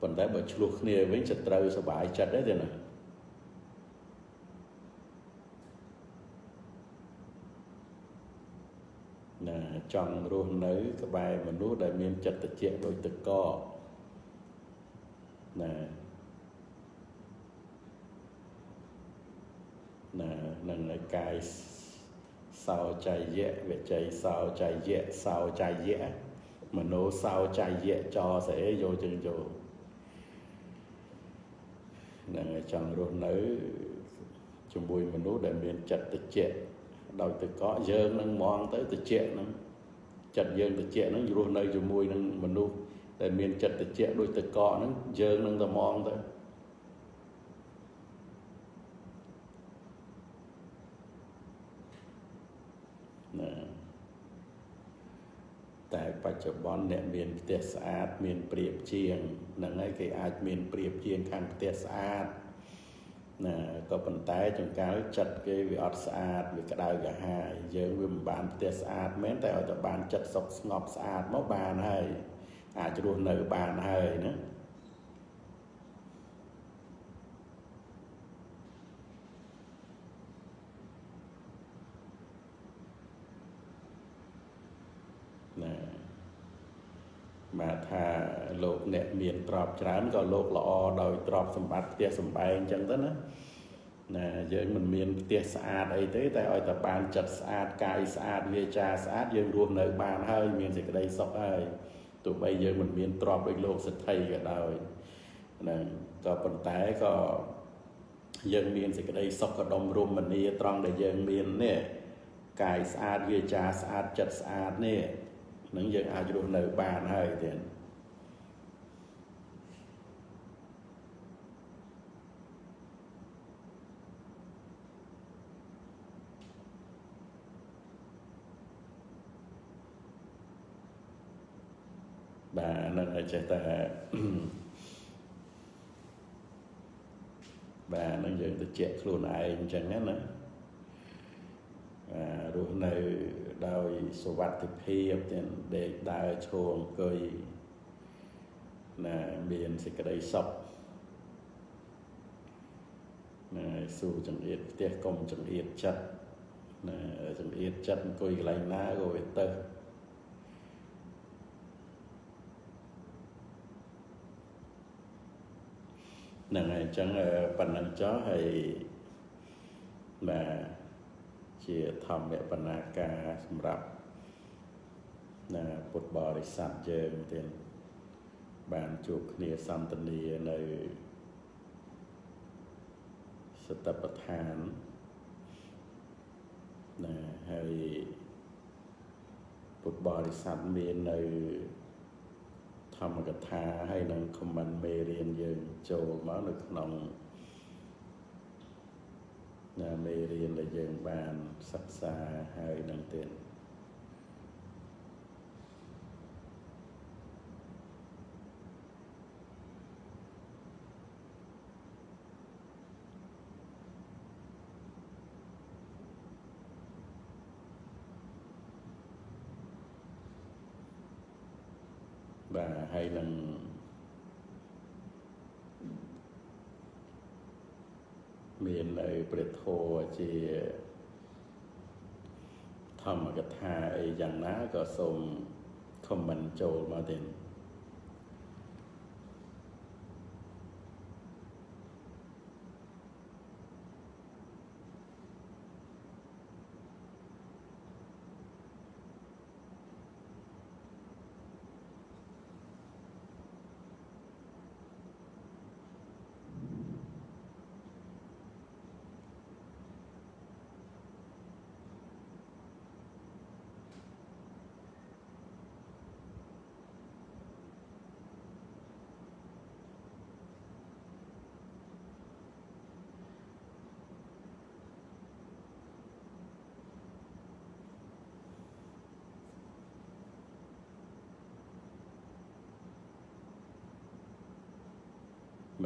ปัญหาแบบชลุกนี้วิ่งจะเตยสบายจัดได้เลยนะนะจังรูนึกกับใบมันรู้ได้เมียนจัดตะเจี๊ยบโดยตะก้อนะนะนั่นในกายเศร้าใจแย่เวใจเศร้าใจแย่เศร้าใจแย่มโนเศร้าใจแย่จอเสยโยจึงโยนั่นในจังรูนึกจมบุยมันรู้ได้เมียนจัดตะเจี๊ยบเราจะก็เยอะนั่งมองเต๋อตะเจี๊ยนั่งจัดเยอะตะเจี๊ยนั่งอยู่ในจมูกนั่งมันดูแต่เมียนจัดตะเจี๊ยโดยตะเกาะนั่งเยอะนั่งตะมองเต๋อแต่ปัจจุบันเนี่ยเมียนเตะสะอาดเมียนเปรียบเชียงนั่งไอ้เกย์อาจเมียนเปรียบเชียงการเตะสะอาดก็ปัญหาจังการจัดเกี่ยวกับอัดสะอาดวิกระดายกับหายเยอะวิมบานเตะสะอาดแม้แต่อัตบานจัดสกงบสะอาดเมื่อบานให้อาจจะรวมในบานให้นะมาถ้าโลกเนี่ยเมียนตรอบฉานก็โลกละออโดยตรอบสมบัติเตี้ยสมบัยจังต้นนะนะเยอะมันเมียนเตี้ยสะอาดไอ้เต้แต่ออยตะปานจัดสะอาดกายสะอาดเวชาสะอาดเยอะรวมในบานให้เมียนเสกได้สบายตัวไปเยอะมันเมียนตรอบไปโลกสัตย์ไทยก็ได้นะก็ปัญหาก็เยอะเมียนเสกได้สบก็ดมรวมมันนี่ตรองได้เยอะเมียนเนี่ยกายสะอาดเวชาสะอาดจัดสะอาดเนี่ยนั่งยังอาจจะโดนในบานให้เด่นบานนั่นอาจจะแต่บานนั่งยังจะเจ็บครูนายจังนั้นนะโดนในโดยสวัสดิภาพเนี่ยเด็กได้ชมเกยนะเบียนสิกระไดศพนะสู่จังเอียดเตี้ยกลมจังเอียดจัดนะจังเอียดจัดเกยไหลน้าก็เวเตอร์นั่นไงจังปัญหาจ้อให้มาเชี่ยทำแบบปนาการสำหรับนะปฎบริษัทเยิมเป็นบานจุกเนียสัมตเนียในสตปทานนะให้ปฎบริษัทเมียในธรรมกถาให้นังคมันเมเรียนเยิมโจมาหนึ่งนองนะเมเรียนเลยยังบานศักษาหายนังเตียนบาหายนังเมียนในเปรตโทเจธรรมกถาอย่างน้าก็สมคอมมันโจมาเด่น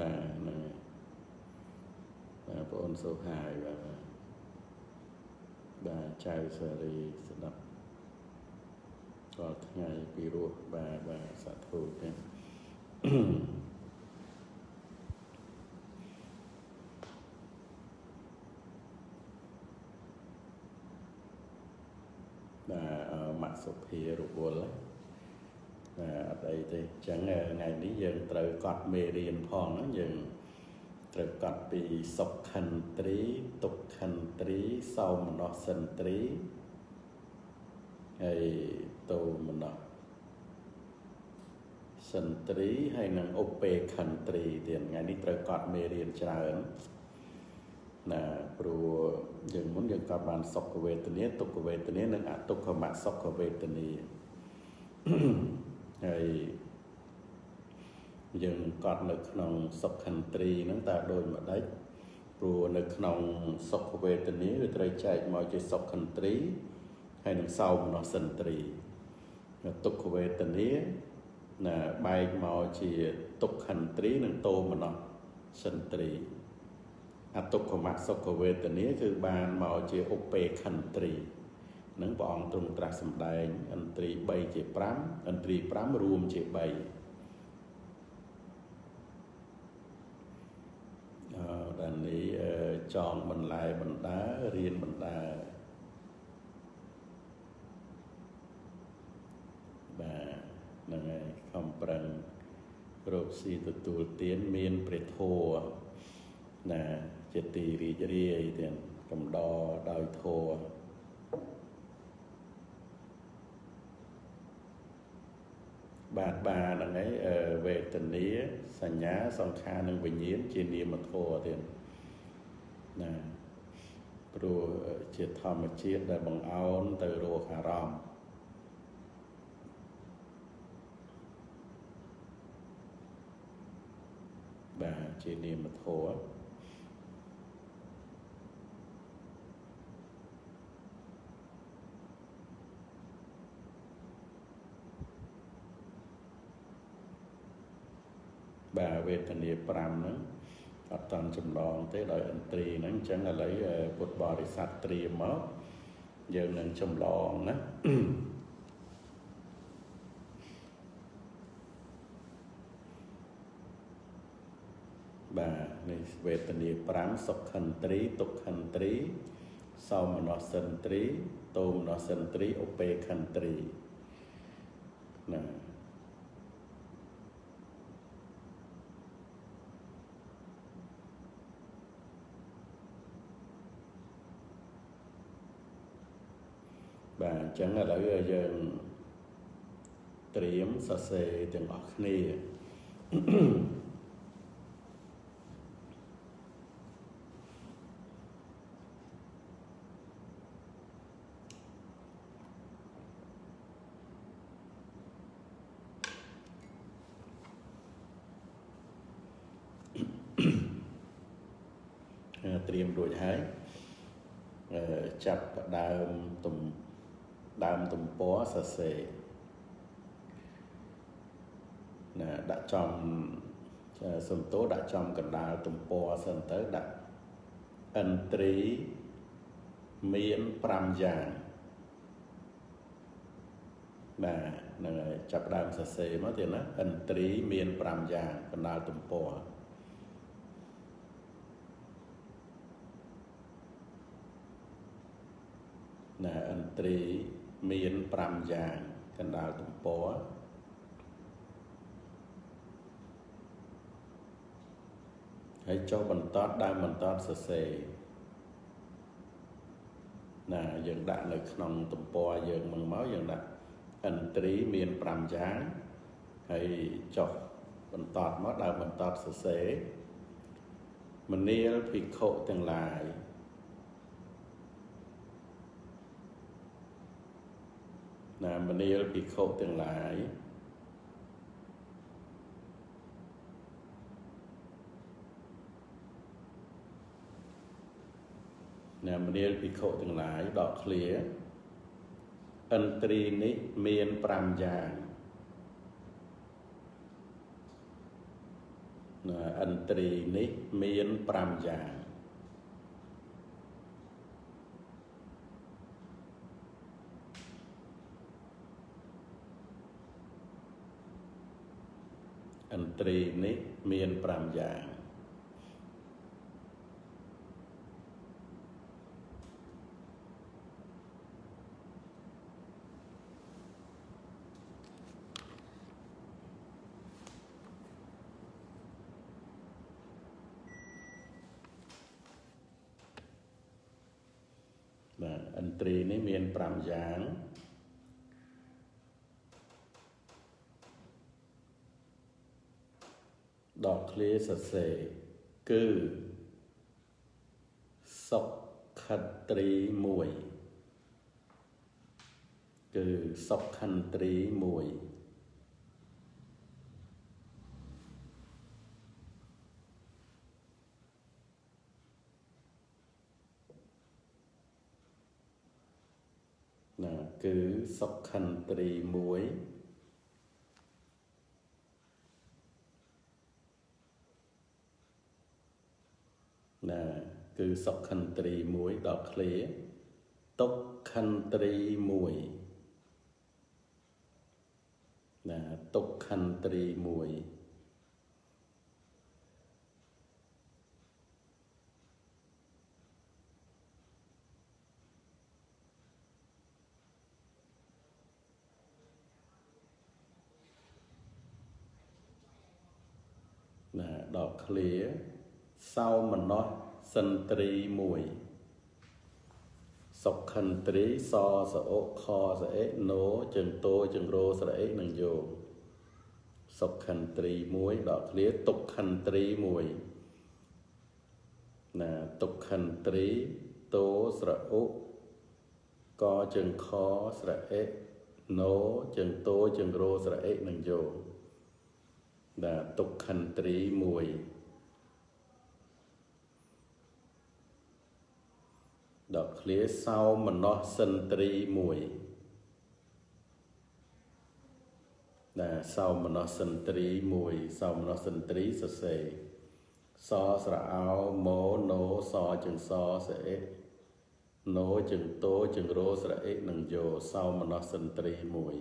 มาพระองค์ทรงหายแบบ ใจเสรีสนับก็ทั้งไงปีรัวบาสาธุเนี่ยมัดสุพีรูปแล้วอะไรที่จังไงนี้ยังเติร์กอดเมเรียนพองนั้นยังเติร์กอดปีศกขันตรีตุกขันตรีเศร้ามโนสันตรีไอ้ตัวมโนสันตรีให้นางโอเปขันตรีเดี๋ยวไงนี้เติร์กอดเมเรียนเจริญน่ะปลัวยังมุนยังการบานศกเวทนี้ตุกเวทนี้นางอาตุกขมัดศกเวทนี้ไอ้ยังกอดในขนมศกขันตรีนั่งตาโดยมาได้ปลัวในขนมศกเวทนี้หรือใจใจมอยใจศกขันตรีให้นางเศร้ามโนสันตรีตุกเวทนี้น่ะใบมอยใจตุกขันตรีนางโตมโนสันตรีอตุกขมัดศกเวทนี้คือบานมอยใจโอเปขันตรีนั่งปองตรงตราสำแดงอันตรีใบเจ็บปั้มอันตรีปั้มรวมเจ็บใบด้านนี้จองบรรลัยบรรดาเรียนบรรดาแบบนั่งไงคำปรังโรคสีตัวตูเตียนเมียนเปรตโทนะเจตีรีเจรีเตียนกำดอดอยโทบาดบาดอะไรเวทนี้สัญญาสังขารหนึ่งวิญญาณเจนีมาโทเทียนนะปรูเจตธรรมเจตได้บังเอาเตอโรคารามบาดเจนีมาโทแบบเวทนีปรามนั้นอัตตันจำลองเตลอยอันตรีนั้นจังอะไรบทบริษัทตรีมอสเยอะหนึ่งจำลองนะแบบในเวทนีปรามศกขันตรีตุกขันตรีเศร้ามโนสันตรีโตมโนสันตรีโอเปขันตรีนะจังอะไรยังเตรียมสัตเสจังออกนี่เตรียมโดยให้จับดาวตุ่มดามตุ่มป้อสะเสน่ะดักจอมสมโตดักจอมกันดาตุ่มป้อสันเตอร์ดักอันตรีเมียนปรามยางน่ะนั่นไงจับดามสะเสมาเดี๋ยวนะอันตรีเมียนปรามยางกันดาตุ่มป้อน่ะอันตรีเมียนปรามยางกันดาวตุ่มโป้ให้เจ้าบรรทัดได้บรรทัดเสเสน่ะยังได้ในขนมตุ่มโป้ยังมังเมายังได้อันตรีเมียนปรามยางให้เจ้าบรรทัดมาได้บรรทัดเสเสมันเนียลพิโคต่างหลายน่ะมันนี่เราพิเคราะห์ต่างหลายน่ะมันนี่เราพิเคราะห์ต่างหลายดอกเคลียอันตรีนิเมียนปรามยางน่ะอันตรีนิเมียนปรามยาง อันตรีนิเมียนปรามอย่างอันตรีนิเมียนปรามอย่างดอกเคลีสเสคือสคันตรีมวยคือสคันตรีมวยนะคือสคันตรีมวยน่ะคือสคันตรีมวยดอกเคลีตกคันตรีมวยน่ะตกคันตรีมวยน่ะดอกเคลีเศร้ามันเนาะสันตรีมวยสคันตรีซอสะโอคอสะเอโนจึงโตจึงโรสะเอหนึ่งโยสคันตรีมวยดอกเคลียตกคันตรีมวยนะตกคันตรีโตสะโอกอจึงคอสะเอโนจึงโตจึงโรสะเอหนึ่งโยนะตกคันตรีมวยดอกเคลียเศร้ามันนอสันตรีมวยนะเศร้ามันนอสันตรีมวยเศร้ามันนอสันตรีสเสซอสระเอาโมโนซอจึงซอเสโนจึงโตจึงโรสระเอหนึ่งโยเศร้ามันนอสันตรีมวย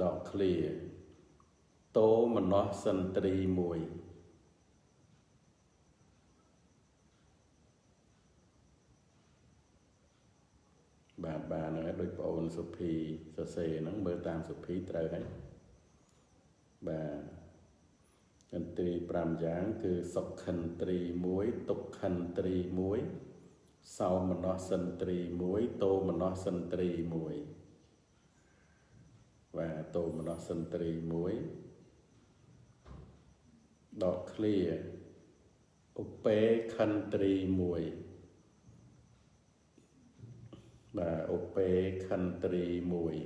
ดอกเคลียโตมันนอสันตรีมวยบาบาเนื้อโดยปอนสุพีสเสนังเบอร์ตามสุพีตรายให้บาอันตรีปรามย่างคือสคันตรีมวยตกคันตรีมวยเศร้ามันนอสันตรีมวยโตมันนอสันตรีมวยว่าโตมันนอสันตรีมวยดอกเคลียอุเปคันตรีมวยบ่าโอเปคันตรีมวย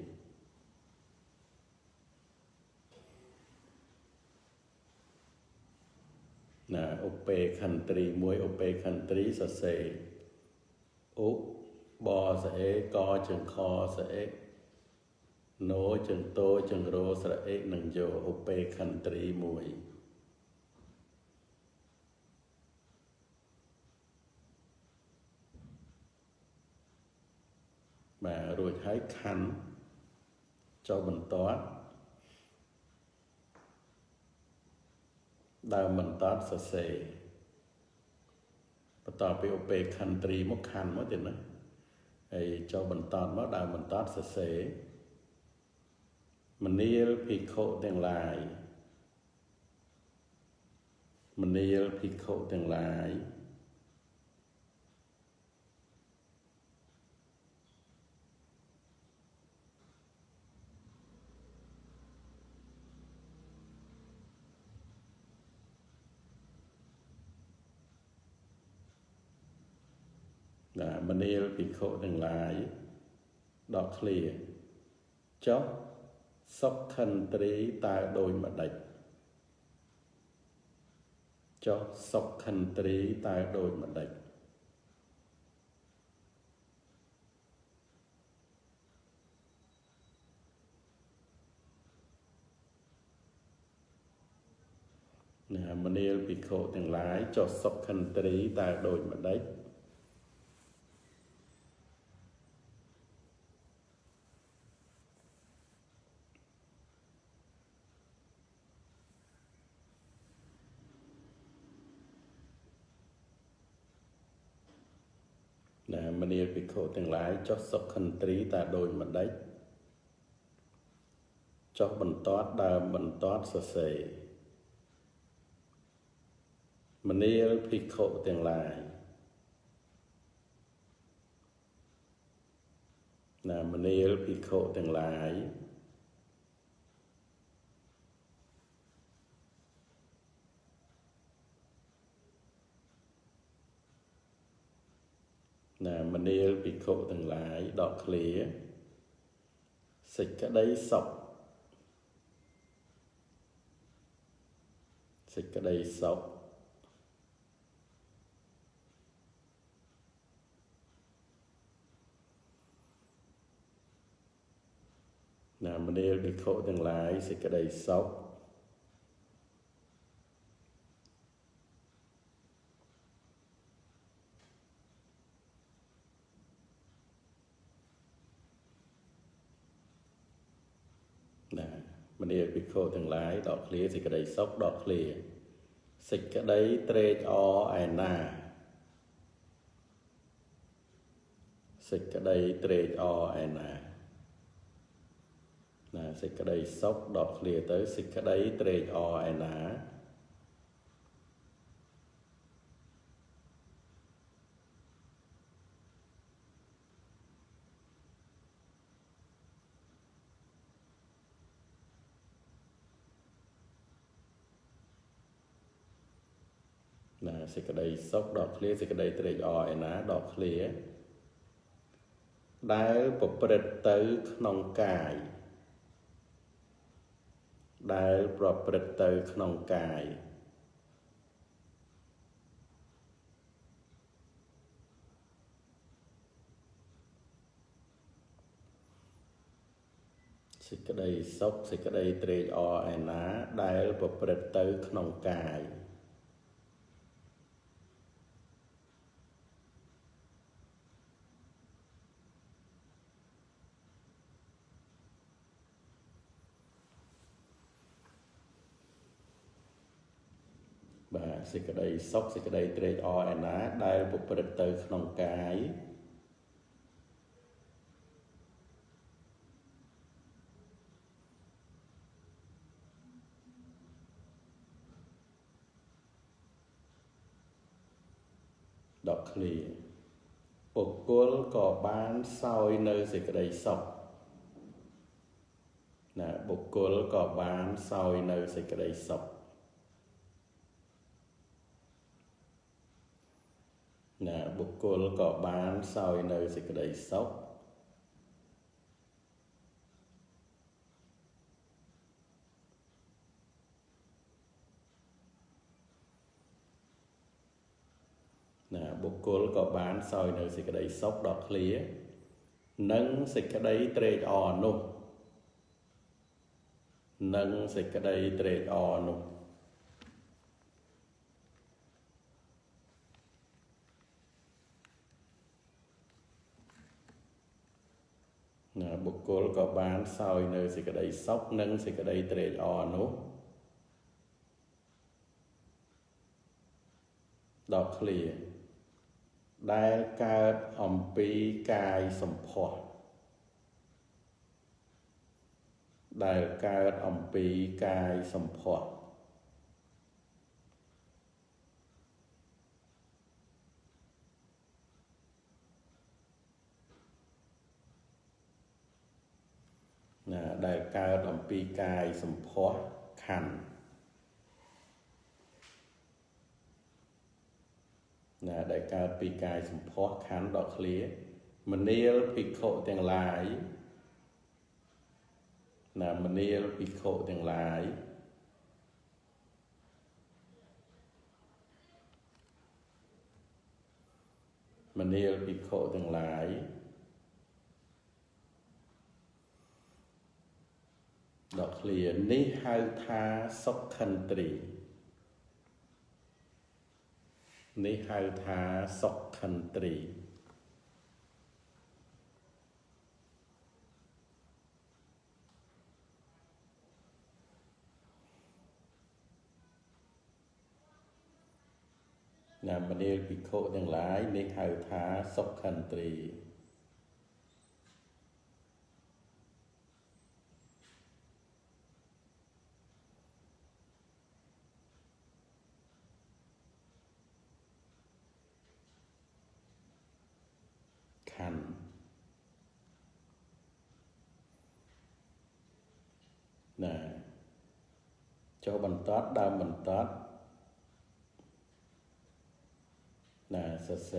นะโอเปคันตรีมวยโอเปคันตรีสเสอุบอสเอกอจึงคอสเอโนจึงโตจึงโรสระเอหนึ่งโยโอเปคันตรีมวยบ่ารวยให้คันเจ้ามันตอดดาวมันตอดสเสประต่อไปโอเปคันตรีมกคันมั้งเด็ดนะไอเจ้ามันตอดมั้งดาวมันตอดสเสมันนี่พิโคเตียงลายมันนี่พิโคเตียงลายมันเรียกผิดโคตรหลายดอกเคลียจอกซอกคันตรีตาโดยมาดัดจอกซอกคันตรีตาโดยมาดัดมันเรียกผิดโคตรหลายจอกซอกคันตรีตาโดยมาดัด มณีภิกขุทั้งหลายจอกสกขันตรีแต่โดยมันได้จอกบรรทอดดาบรรทอดเสเสมณีภิกขุทั้งหลายนะมณีภิกขุทั้งหลายนะมณีภิกขุทั้งหลายดอกเคลียสิกะได้สกสิกะได้สกนะมณีภิกขุทั้งหลายสิกะได้สกมันเองพิโคทั้งหลายดอกเคลียสิกระไดซอกดอกเคลียสิกระไดเตรจอไอนาสิกระไดเตรจอไอนานะสิกระไดซอกดอกเคลียtới สิกระไดเตรจอไอนาสิกระไดซอกดอกเคลียสิกระไดเตรจอไอนาดอกเคลียได้ปปริตเตอร์ขนองกายได้ปปริตเตอร์ขนองกายสิกระไดซอกสิกระไดเตรจอไอนาได้ปปริตเตอร์ขนองกายสิกระไดซอกสิกระไดเตรจอไอนาได้ปปริตเตอร์ขนองกายดอกเคลียปุกกลก่อบ้านซอยเนสิกระไดซอกนะปุกกลก่อบ้านซอยเนสิกระไดซอกนะบุคคลก่อบ้านซอยเนยสิกระไดซอกนะบุคคลก่อบ้านซอยเนยสิกระไดซอกดอกเคลียนั่งสิกระไดเตรจอนุ่มนั่งสิกระไดเตรจอนุ่มบุคคลก็บ้านซอยเนยสิกระไดซอกนั่งสิกระไดเตรจอนุดอกเคลียได้เกิดอมปีกายสมพอได้เกิดอมปีกายสมพอได้เกิดอมปีกายสมพอขันได้เกิดปีกายสมพอขันดอกเคลียมณีภิกขุทั้งหลายมณีภิกขุทั้งหลายมณีภิกขุทั้งหลายดอกเคลียนิหาทาสกขันตรีนิหาทาสกขันตรี นามเดลปิโคทั้งหลายในหายท้าสกขันตรีขันนะเจ้าบรรทัดดามบรรทัดน่ะเสเส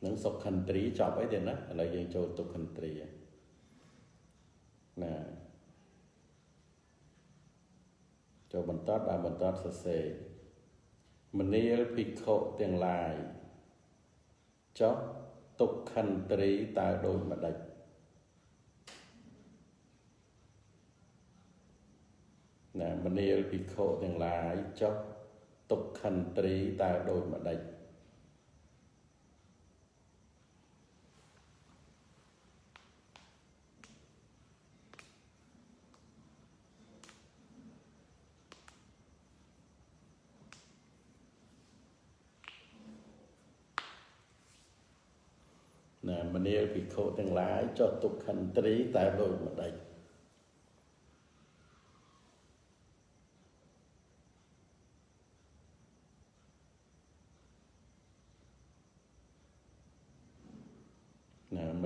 หนังศกขันตรีจอบไว้เดี๋ยวนะอะไรยังโจตุขันตรีน่ะเจ้าบรรทัดดามบรรทัดเสเสมณีภิกขุเตียงลายจอบตุขันตรีตาโดยมาดักน่ะมณีภิกขุเตียงลายจอบตกขันตรีตาโดยมาได้นะมันเรียกภิกขุทั้งหลายเจ้าตกขันตรีตาโดยมาได้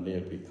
เรียกภิกข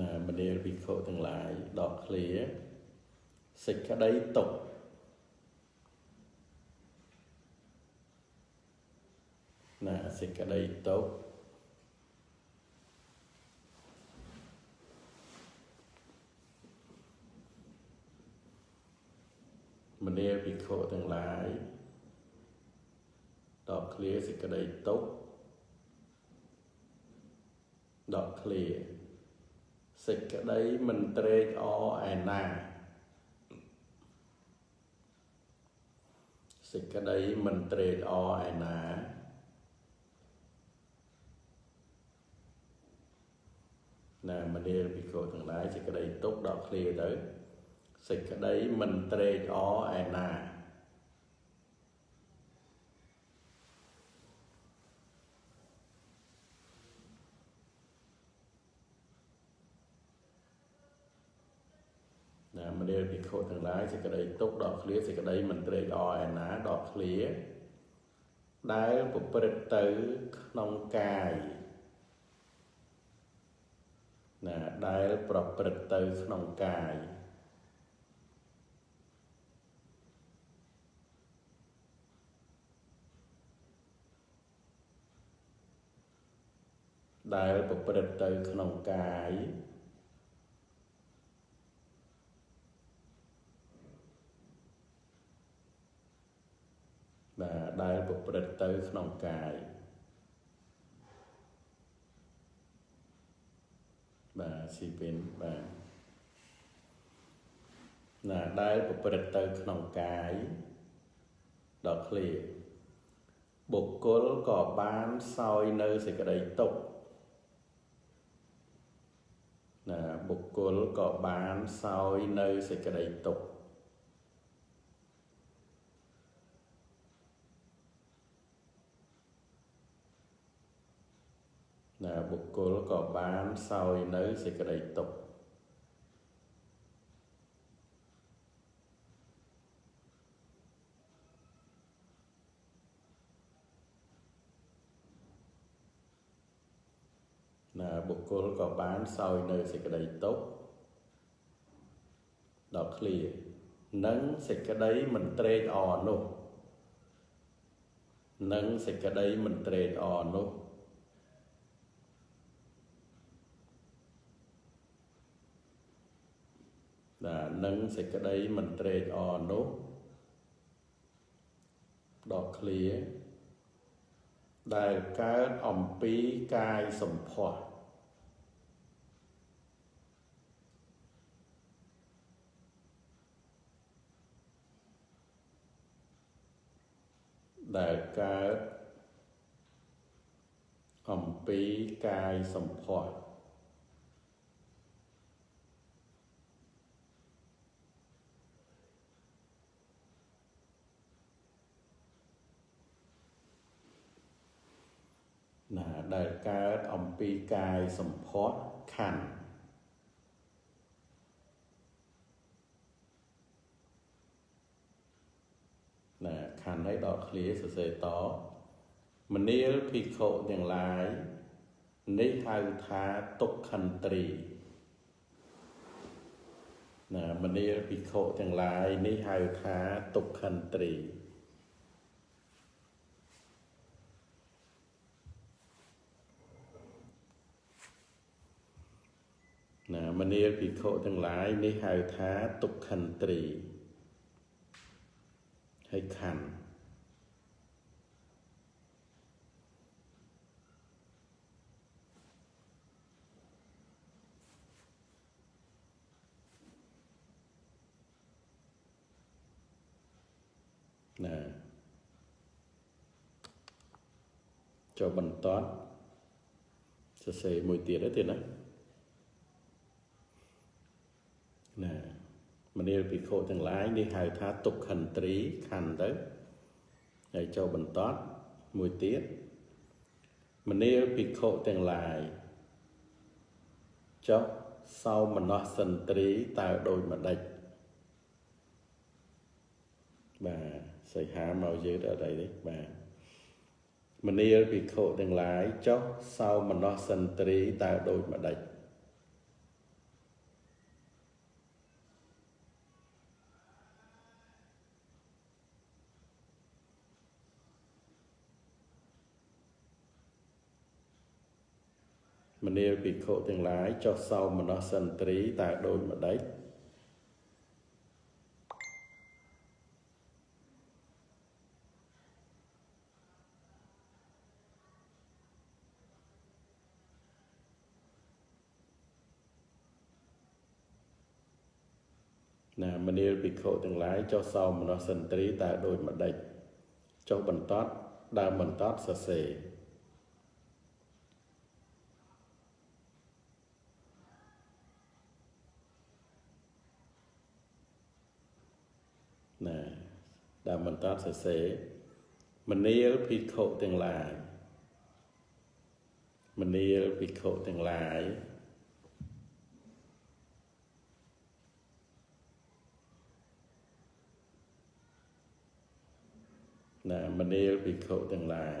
น่ะมันเรียกภิกขุทั้งหลายดอกเคลียสิกขะได้ตกน่ะสิกขะได้ตกมันเรียกภิกขุทั้งหลายดอกเคลียสิกขะได้ตกดอกเคลียสิกได้มันเตรกอแอนนาสิกได้มันเตรกอแอนนาน่ะมันเรียกภิกขุทั้งหลายสิกได้ตกดอกเคลียเต๋อสิกได้มันเตรกอแอนนามันเรียกภิกขุทั้งหลายสิกได้ตกดอกเคลียสิกได้มันเตรกอแอนนาดอกเคลียได้ปุปริตเต๋อขนมกายน่ะได้ปุปริตเต๋อขนมกายได้ปุปริตเต๋อขนมกายได้ปุปริตเต๋อขนมกายบ่าสิเป็นบ่าน่ะได้ปุปริตเต๋อขนมกายดอกเคลียบุคคลก็บ้านซอยเนอสิกได้ตกน่ะบุคคลก็บ้านซอยเนอสิกได้ตกน่ะบุคคลก็บ้านซอยเนื้อสิกได้ตกน่ะบุคคลก็บ้านซอยเนื้อสิกได้ตกดอกเคลียนั้นสิกได้มันเตรกอโนนั้นสิกได้มันเตรกอโนนั่งสิกได้มันเตรกอโนดอกเคลียด ได้การอ่อมปีกายสมพอได้การอ่อมปีกายสมพอได้การอ่อมปีกายสมพอขันขันให้ดอกเคลียสเสยต่อมันนี่พิโคอย่างไรนี่ทายทาตกขันตรีมันนี่พิโคอย่างไรนี่ทายทาตกขันตรีมันนี่พิโคอย่างไรนี่ทายทาตกขันตรีให้ขันนะจบบันตอนจะเสยมวยเตี๋ยได้เตี๋ยนะนะมันนี่ปีโคทั้งหลายนี่หายท้าตกขันตรีขันได้ในเจ้าบรรทอดมวยเตี้ยมันนี่ปีโคทั้งหลายเจ้าเศร้ามันนอสันตรีตาโดยมันได้บ่าใส่หาเมาเยอะอะไรได้บ่ามันนี่ปีโคทั้งหลายเจ้าเศร้ามันนอสันตรีตาโดยมันได้มันเรียกปิโคทั้งหลายเจ้าเศร้ามันนอสันตรีตาโดยมันได้นะมันเรียกปิโคทั้งหลายเจ้าเศร้ามันนอสันตรีตาโดยมันได้เจ้าบรรทัดดาบรรทัดเสเสดามันตัดเสยมันนี่พิโคทั้งหลายมันนี่พิโคทั้งหลายนะมันนี่พิโคทั้งหลาย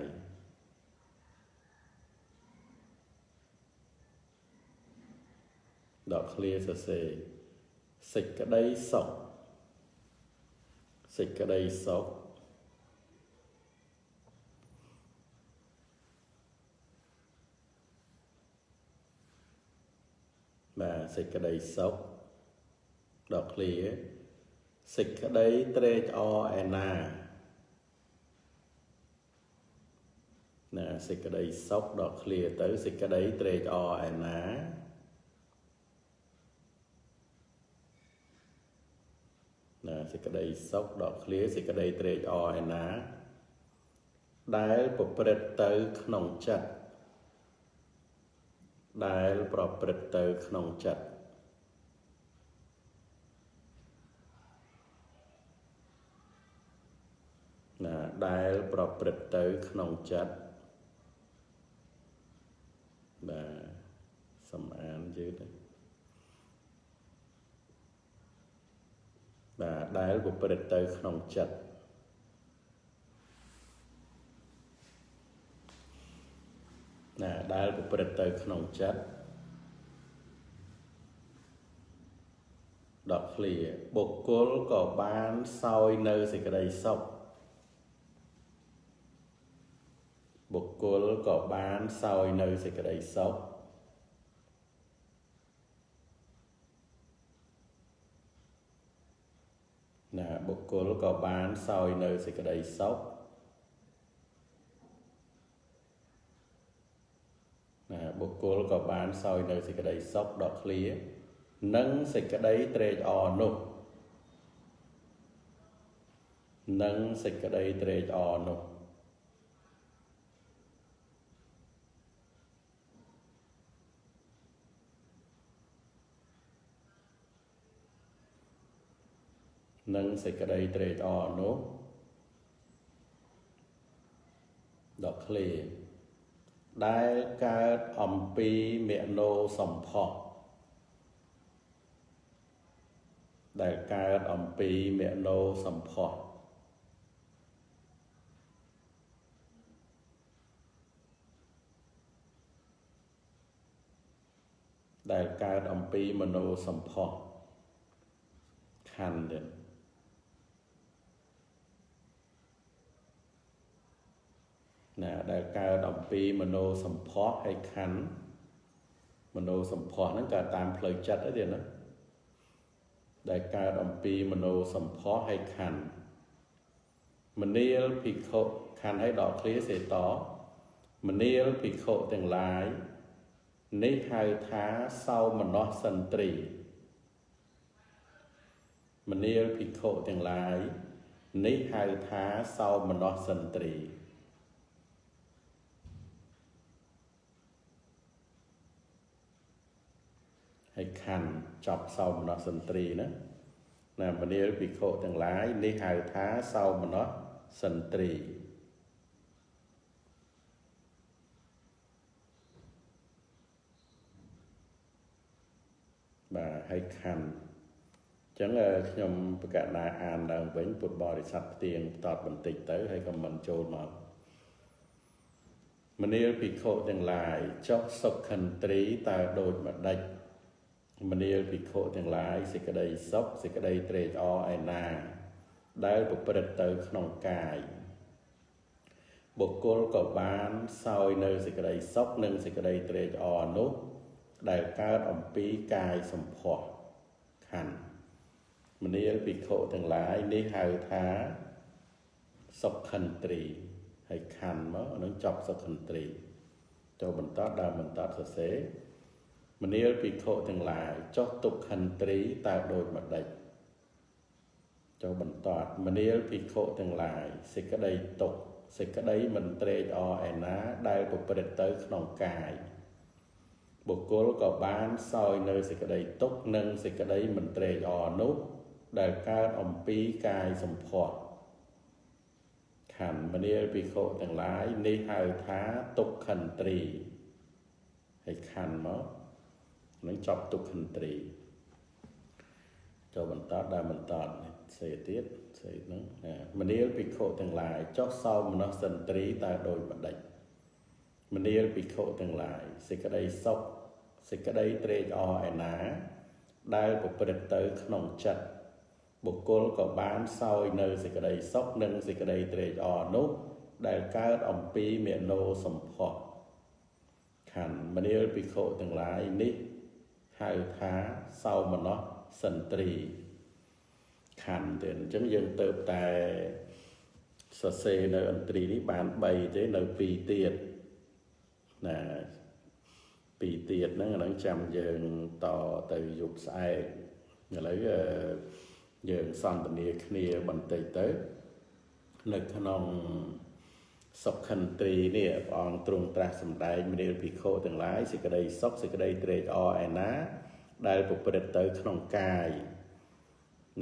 ดอกเคลียเสยสิกระได้สองสิกระไดศกมาสิกระไดศกดอกเหลียสิกระไดเตรจอแอนนานะสิกระไดศกดอกเหลียเต๋อสิกระไดเตรจอแอนนาสิกระไดซอกดอกเคลียสิกระไดเตรจอเห็นนะได้ประเปิดเตอขนมจัดได้ประเปิดเตอขนมจัดนะได้ประเปิดเตอขนมจัดนะสมานยืดได้บุปผาเตยขนมจัดได้บุปผาเตยขนมจัดดอกเหลียบุกโกลก่อบ้านซอยเนยสิกระไดซอกบุกโกลก่อบ้านซอยเนยสิกระไดซอกบุคคลก็บ้านซอยเนยสิกระไดซอก Cô có bán sau nơi sẽ cái đấy sóc đọc lý nâng sẽ cái đấy trệ trò nụ nâng sẽ cái đấy trệ trò nụ nâng sẽ cái đấy trệ trò nụ đọc lýได้การอมปีเมโนสัมพอได้การอมปีเมโนสัมพอได้การอมปีเมโนสัมพอขันเด่นได้การดำปีมโนสัมพอให้ขันมโนสัมพอนั้นก็ตามเพลยจัดได้เดียวนะได้การดำปีมโนสัมพอให้ขันมันเนียลผิดโคขันให้ดอกคลีเสต่อมันเนียลผิดโคแต่งลายในไทยท้าเศร้ามโนสันตรีมันเนียลผิดโคแต่งลายในไทยท้าเศร้ามโนสันตรีให้ขันจับเศร้ามโนสันตรีนะนะมันเรียกปิโคต่างหลายนิหายท้าเศร้ามโนสันตรีบ่าให้ขันจังขยมประกาศนาอ่านดังเว้นปุตบริษัทเตียงตอดบันติดเต๋อให้กำมันโจรมามันเรียกปิโคต่างหลายจอกศกขันตรีตาโดดมาได้มันเรียกปิโคต่างหลายสิกระไดซอกสิกระไดเตรจอไอนาได้บุปผลิตเตอร์ขนมกายบุกโกลกับบ้านซอยเนยสิกระไดซอกเนยสิกระไดเตรจอนุได้การอมปีกายสมพอขันมันเรียกปิโคต่างหลายนิหายท้าซอกขันตรีให้ขันมั้งนั่งจับซอกขันตรีเจ้าบรรทัดดาวบรรทัดเสมันเรียกปิโคต่างหลายจอกตุกขันตรีตาโดยมาได้เจ้าบรรทอดมันเรียกปิโคต่างหลายสิกระไดตกสิกระไดมันเตรอไอนะได้บุปผลิตเตอร์ขนมกายบุกโกลกับบ้านซอยเนยสิกระไดตกเนยสิกระไดมันเตรอนุได้การอมปีกายสมพอขันมันเรียกปิโคต่างหลายนิหายท้าตุกขันตรีให้ขันมั้งนั่งจับตุกขันตรีเจ้าบรรทัดได้บรรทัดเศษเตี้ยเศษนั่งมันเรียกปิโคต่างหลายจอกเศร้ามโนสันตรีตาโดยบัดได้มันเรียกปิโคต่างหลายสิกระไดซอกสิกระไดเตรอไอนาได้บุปผลิตเตอร์ขนมจัดบุกโกลกับบ้านซอยเนยสิกระไดซอกเนยสิกระไดเตรอนุได้การอมปีเมโนสมพอขันมันเรียกปิโคต่างหลายนี้หายท้าเศร้ามโนสันตรีขันเด่นจังยังเติบแต่สเสนอันตรีนี้บานใบเจนปีเตียดนะปีเตียดนั่นหลังจำยังต่อแต่ยุบสายอย่างไรยังสันตเนียคเนียบันเตยเต๋อในขนมสกขันตรีเนี่ยอองตรงตราสมได้ไม่ได้พิโคต่างหลายสิกระไดซอกสิกระไดเตรอไอนะได้บุปผลิตเตอร์ขนมกาย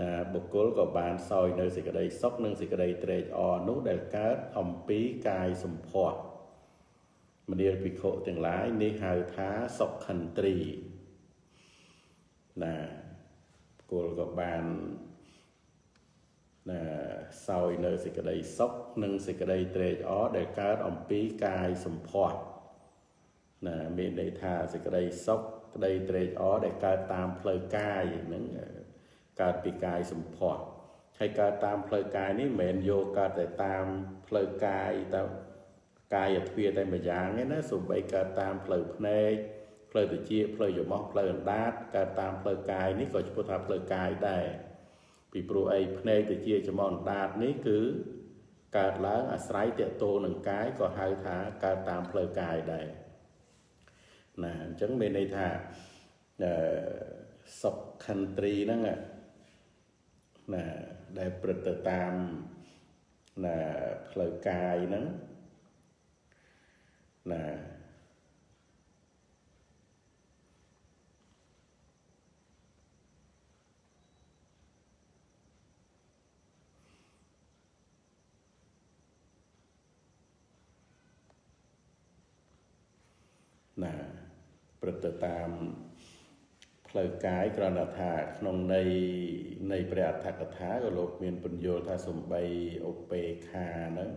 นะบุกโกลกับบานซอยเนยสิกระไดซอกเนยสิกระไดเตรอนุได้การอมปีกายสมพอไม่ได้พิโคต่างหลายนิหายท้าสกขันตรีนะบุกโกลกับบานซอยเนยสิกระไดซอกเนยสิกระไดเตรอได้การอมปีกายสมพอนะเมนได้ท้าสิกระไดซอกได้เตรอได้การตามเพลยกายนั่นการปีกายสมพอให้การตามเพลยกายนี่เหม็นโยการแต่ตามเพลยกายตามกายอย่าเทียแต่ไม่ยางนี่นะสมไปการตามเพลยพเนยเพลยตะเจียเพลยอยู่มองเพลยดาดการตามเพลยกายนี่ก็จะพูดถึงเพลยกายได้ปีโปรไอพเนยตะเจียจะมองดาดนี่คือการล้างอาศัยเตะโตหนึ่งกายก็หายท้าการตามเพลยกายได้ นะจังเป็นในทางศกคันตรีนั่งอ่ะนะได้ปฏิบัติตามนะพลกายนั้นนะปฏิบัติตามพลกายกรณาธาขนมในประอัตถกถาก็หลบเมียนปุญโยธาสมใบโอเปคานั้น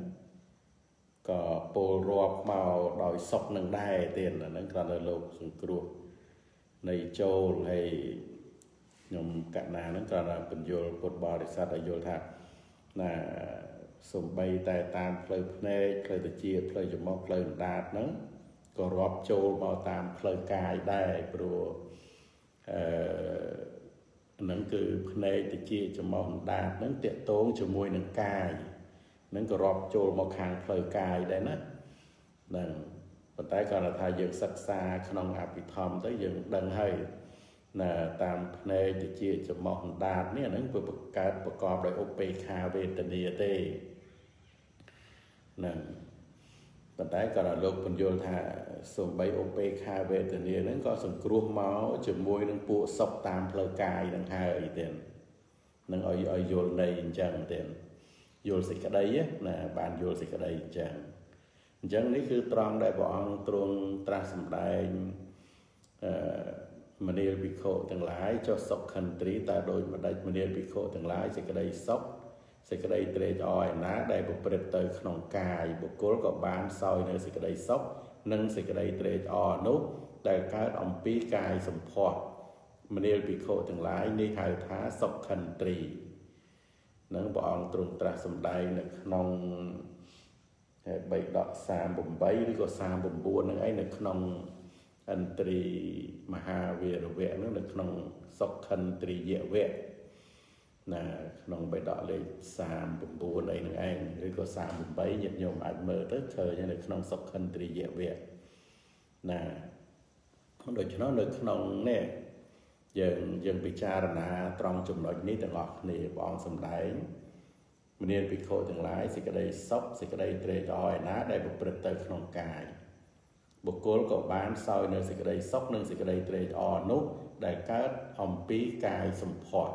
ก็โปรบเมาดอยซอกหนึ่งได้เตียนนั้นกรณาโลกสุกรุในโจให้ยมกะนานั้นกรณาปุญโยปดบริษัทอโยธาน่ะสมใบแต่ตามพลเนพลตะเจียพลยมพลดาดนั้นก็รอบโจมาตามพลกายได้ปรนั่นคือในติจีจะมองดานั่นเตะโต้งจะมวยนั่งกายนั่นก็รอบโจมาคางเพลกายได้นะนั่นปัจจัยการละทายยังศักษาขนมอาบิธรรมแต่ยังดังให้น่ะตามในติจีจะมองดานเนี่ยนั่นคือการประกอบโดยโอเปคาเวตเนียเตนั่นปัจจัยการละโลกปัญโยธาสมใบโอเปคาเวตเนียนั้นก็สมกรูมอจมูกนั่งปูสกตามเพลกายนั่งหายเต็มนั่งอ่อยโยนในจังเต็มโยนสิกระไดเยอะนะบานโยนสิกระไดจังจังนี่คือตรองได้บอกตรงตราสมได้มณีปิโคต่างหลายจะสกขันตรีตาโดยมณีปิโคต่างหลายสิกระไดสกสิกระไดเตยจอยนะได้บุปเรตเตยขนมกายบุโกลกับบานซอยในสิกระไดสกนั่งสิกระไดเตรจอนุแต่การอมปีกายสมพอดมันเรียกปีโคทั้งหลายในทายท้าศกคันตรีนั่งบองตรงตราสมได้หนึ่งนองใบดอกสามบุ๋มใบหรือก็สามบุ๋มบัวนั่งไอ้หนึ่งนองอันตรีมหาเวรเวนั่งหนึ่งนองศกคันตรีเยเวน่ะนองใบดอกเลยสามบุ๋มบัวในหนึ่งไอ้หรือก็สามบุ๋มใบหยิบโยมอัดมือตั้งเธอยังหนึ่งนองศกคันตรีเยเวน่ะโดยเฉพาะในขนมเนี่ยยังพิจารณาตรองจุ่มหน่อยนี้ต่างหากนี่บองสมได้มันเรียนพิโคต่างหลายสิกระไดซบสิกระไดเตยจอยนะได้บุปเรตเตยขนมกายบุโกลกับบานซอยในสิกระไดซบในสิกระไดเตยจอนุได้การอมปีกายสมพอด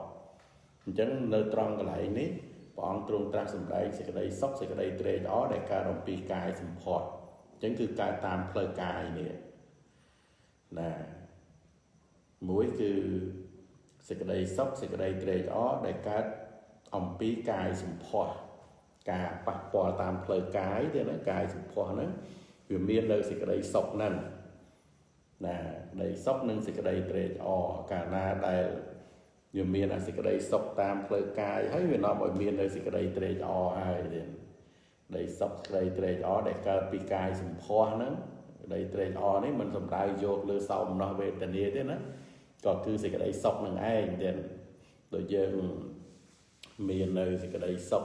ฉะนั้นในตรองหลายนี้บองตรงตราสมได้สิกระไดซบสิกระไดเตยจอได้การอมปีกายสมพอดฉะนั้นคือการตามเพลกายเนี่ยนะมวยคือสิกระไดซบสิกระไดเตยอ้อได้การอมปีกายสมพอการปักปอตามเพลกายเท่านั้นกายสมพอนั้นเวียนเมียนเลยสิกระไดซบนั่นนะไดซบนั่นสิกระไดเตยอ้อการนาได้เวียนเมียนสิกระไดซบตามเพลกายให้เวียนนอมเมียนเลยสิกระไดเตยอ้อให้เด่นไดซบสิกระไดเตยอ้อได้การปีกายสมพอนั้นไดเตยอ้อนี่มันสมได้โยกหรือเศร้ามันเวทนีเท่านั้นก็คือสิกระไดซอกหนึ่งไอ้เด่นโดยเยิ่งมีในสิกระไดซอก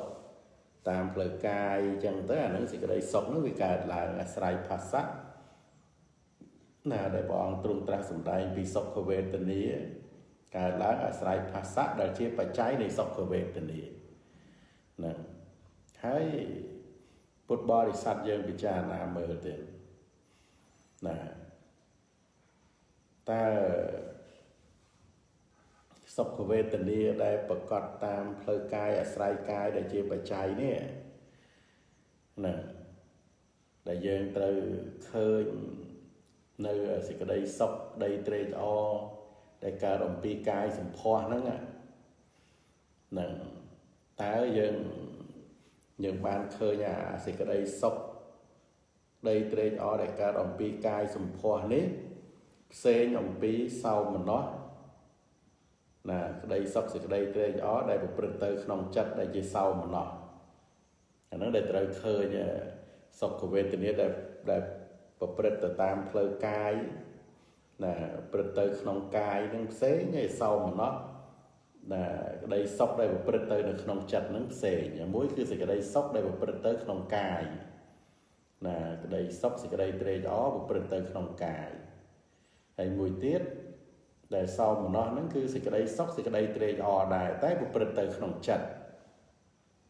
ตามเพลกายจังเต้นั้นสิกระไดซอกนั้นวิการลายอาศัยภาษาน่าได้บองตรงตราสมได้ปีซอกเวทนี้การล้างอาศัยภาษาได้เชื่อปัจจัยในซอกเวทนี้นั่นให้พุทธบริษัทยังพิจารณาเมื่อเด่นน่ะแต่ศพเวทนีได้ประกอบตามเพลกายอาศัยกายได้เจียปัจจัยเนี่ยนะได้ยังเตยเคยในสิกระไดศพได้เตยอได้การอมปีกายสมพอนั่งอ่ะนั่นแต่ยังบานเคยเนี่ยสิกระไดศพได้เตยอได้การอมปีกายสมพอนี้เซนอมปีเศร้ามันเนาะน่ะได้ซอกสิได้เตยอ้อได้บุปเรตเตยขนมจัดได้เจี๊ยเศร้ามันเนาะอันนั้นได้เตยเคยเนี่ยซอกเวทนี้ได้บุปเรตตามเพลกายน่ะบุปเรตเตยขนมกายนั่งเซนเนี่ยเศร้ามันเนาะน่ะได้ซอกได้บุปเรตเตยขนมจัดนั่งเซนเนี่ยมุ้ยคือสิได้ซอกได้บุปเรตเตยขนมกายน่ะได้ซอกสิได้เตยอ้อบุปเรตเตยขนมกาย hay mùi tiết để sau một nó cứ xịt cái đây sóc xịt cái đây tê o đài tái một phần từ khổng chặt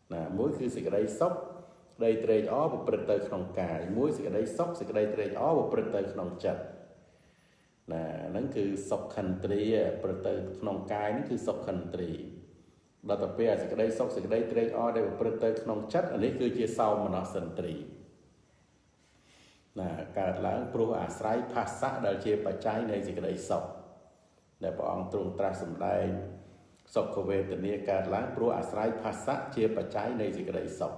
là mỗi khi xịt cái đây sóc đây tê o một phần từ khổng cài mỗi xịt cái đây sóc xịt cái đây tê o một phần từ khổng chặt là cứ sọc khẩn tì phần từ khổng cài cứ sọc khẩn tìเราต่อไปสิ่งใดสกสิ่งใดเตรียอได้แบบเปิดเตยขนมชัดอันนี้คือเชี่ยวเศร้ามโนสันตรีนะการล้างปรุอาศัยภาษาได้เชี่ยวปัจจัยในสิ่งใดสกในพระองค์ตรงตรัสสำได้สกเวทนี้การล้างปรุอาศัยภาษาเชี่ยวปัจจัยในสิ่งใดสก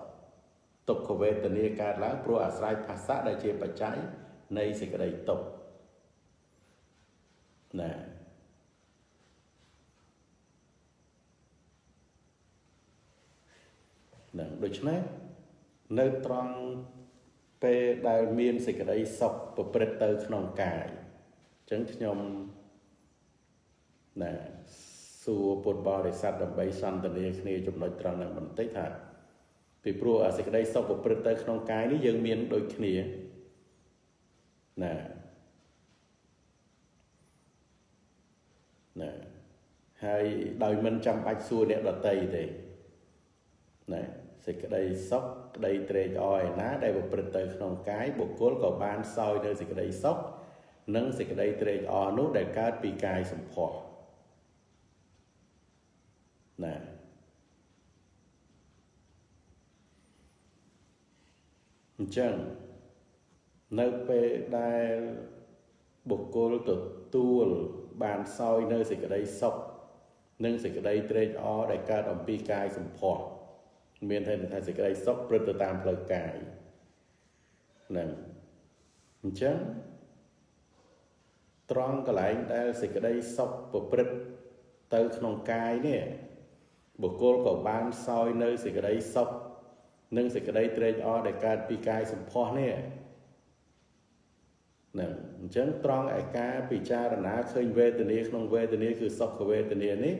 ตกเวทนี้การล้างปรุอาศัยภาษาได้เชี่ยวปัจจัยในสิ่งใดตกนะโดยเฉพาะในตอนเปิดดาวมีนสิกระไดสกปรกเปิดเตยขนมไก่จังขยมน่ะสู่ปนบอได้สัตว์ดำใบสันตเนคเนจมลอยตรังนั่งบนเตยถาดปีปลัวสิกระไดสกปรกเปิดเตยขนมไก่นี่ยังมีนโดยขณีน่ะน่ะให้ดาวมันจำปัจจุเนี่ยดเตยเตยน่ะสิกระไดซอกกระไดเตยออยนะได้บุปผเตยขนมไก่บุกโกลกอบานซอยเดินสิกระไดซอกนั่งสิกระไดเตยออยนู้ดได้การปีกายสมพอนะจังนั่งไปได้บุกโกลตัวตูลบานซอยเดินสิกระไดซอกนั่งสิกระไดเตยออยได้การอมปีกายสมพอเมียนไทยในสิกระไดซอกเปิดตัวตามเพลกายนั่นจังตรองก็หลายได้สิกระไดซอกเปิดเตยขนมไก่เนี่ยบุกโกลกอบานซอยเนยสิกระไดซอกนึ่งสิกระไดเตยอได้การปีกายสมพอเนี่ยนั่นจังตรองไอ้กาปีจารณาเคยเวทนี้ขนมเวทนี้คือซอกเวทนี้นี่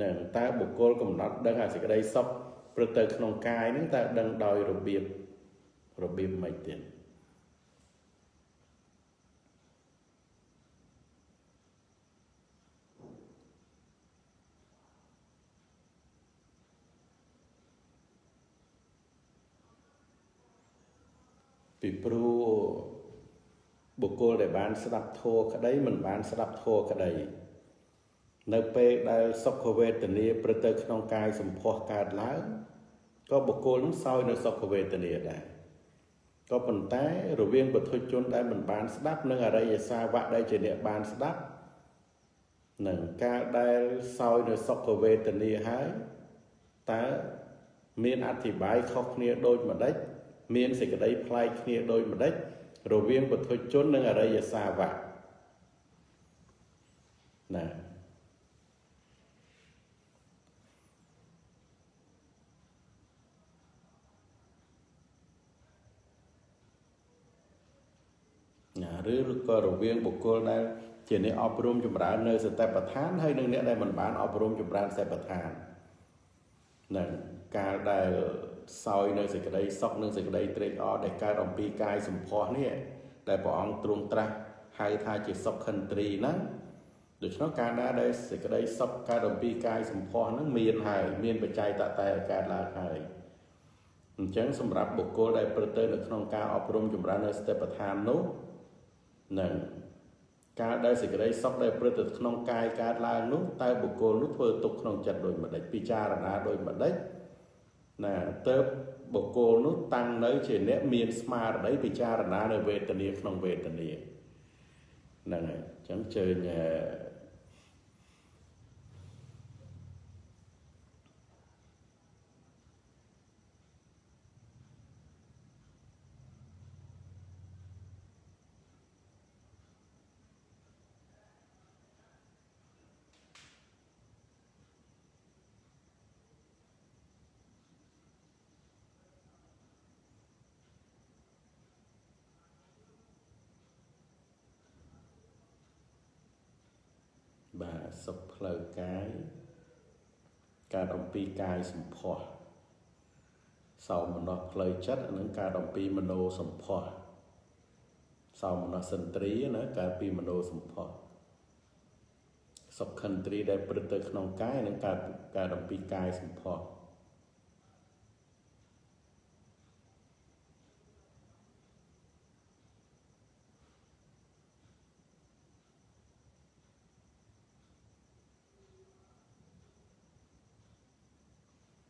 นั่นตาบุกโกลกำหนดได้หาสิกระไดซอกปรตขนมไก่นั่นแต่ดังดอยระเบียบไม่เต็มปีปรูบุกโกลได้บ้านสลับโทกระไดเหมือนบ้านสลับโทกระไดในเปรได้สกเวทนี้ปรตขนมไก่สมพอการล้างก็บุกโกลซอยในสกเวทนี้ได้ก็ปัญไตหรือเวียงบทชนได้เหมือนบานสดับนั่งอะไรสาวะได้เจเนบานสดับหนึ่งกาได้ซอยในสกเวทนี้หายแต่เมียนอธิบายข้อนี้โดยมาได้เมียนสิ่งใดพลายนี้โดยมาได้หรือเวียงบทชนนั่งอะไรสาวะนะหรือก็ระเวียงบุคคลได้เจนในอภิรมจุฬาเนยสแตปทานให้หนึ่งเนี่ยได้บรรบานอภิรมจุฬาสแตปทานนั่นการได้ซอยเนยสิ่งใดซอกเนยสิ่งใดเตยอได้การอมปีกายสมพอเนี่ยได้ปองตรงตรัสให้ทายจิตซอกคันตรีนั้นโดยเฉพาะการได้สิ่งใดซอกการอมปีกายสมพอนั้นเมียนหายเมียนปัจจัยตะแต่การลาหายเช่นสำหรับบุคคลได้ประเตยในขนมการอภิรมจุฬาเนยสแตปทานนู้หนึ่งการได้สิ่งใดสักได้ประดิษฐ์ขนมไก่การลางนุ๊กไตบุกโกนุ๊กเพื่อตกขนมจัดโดยมาได้พิจารณาโดยมาได้นะเติบบุกโกนุ๊กตั้งในเฉยเนี้ยมีสมาร์ได้พิจารณาในเวทนีขนมเวทนีนั่นไงฉันเจอเนี่ยสกปรกกายการอมปีกายสมพอสาวมโนเคยชัดอันนั้นการอมปีมโนสมพอ สาวมนาสันตรีนะการปีมโนสมพรสกขันตรีได้ปฏิเตขนองกายในการดำปีกายสมพร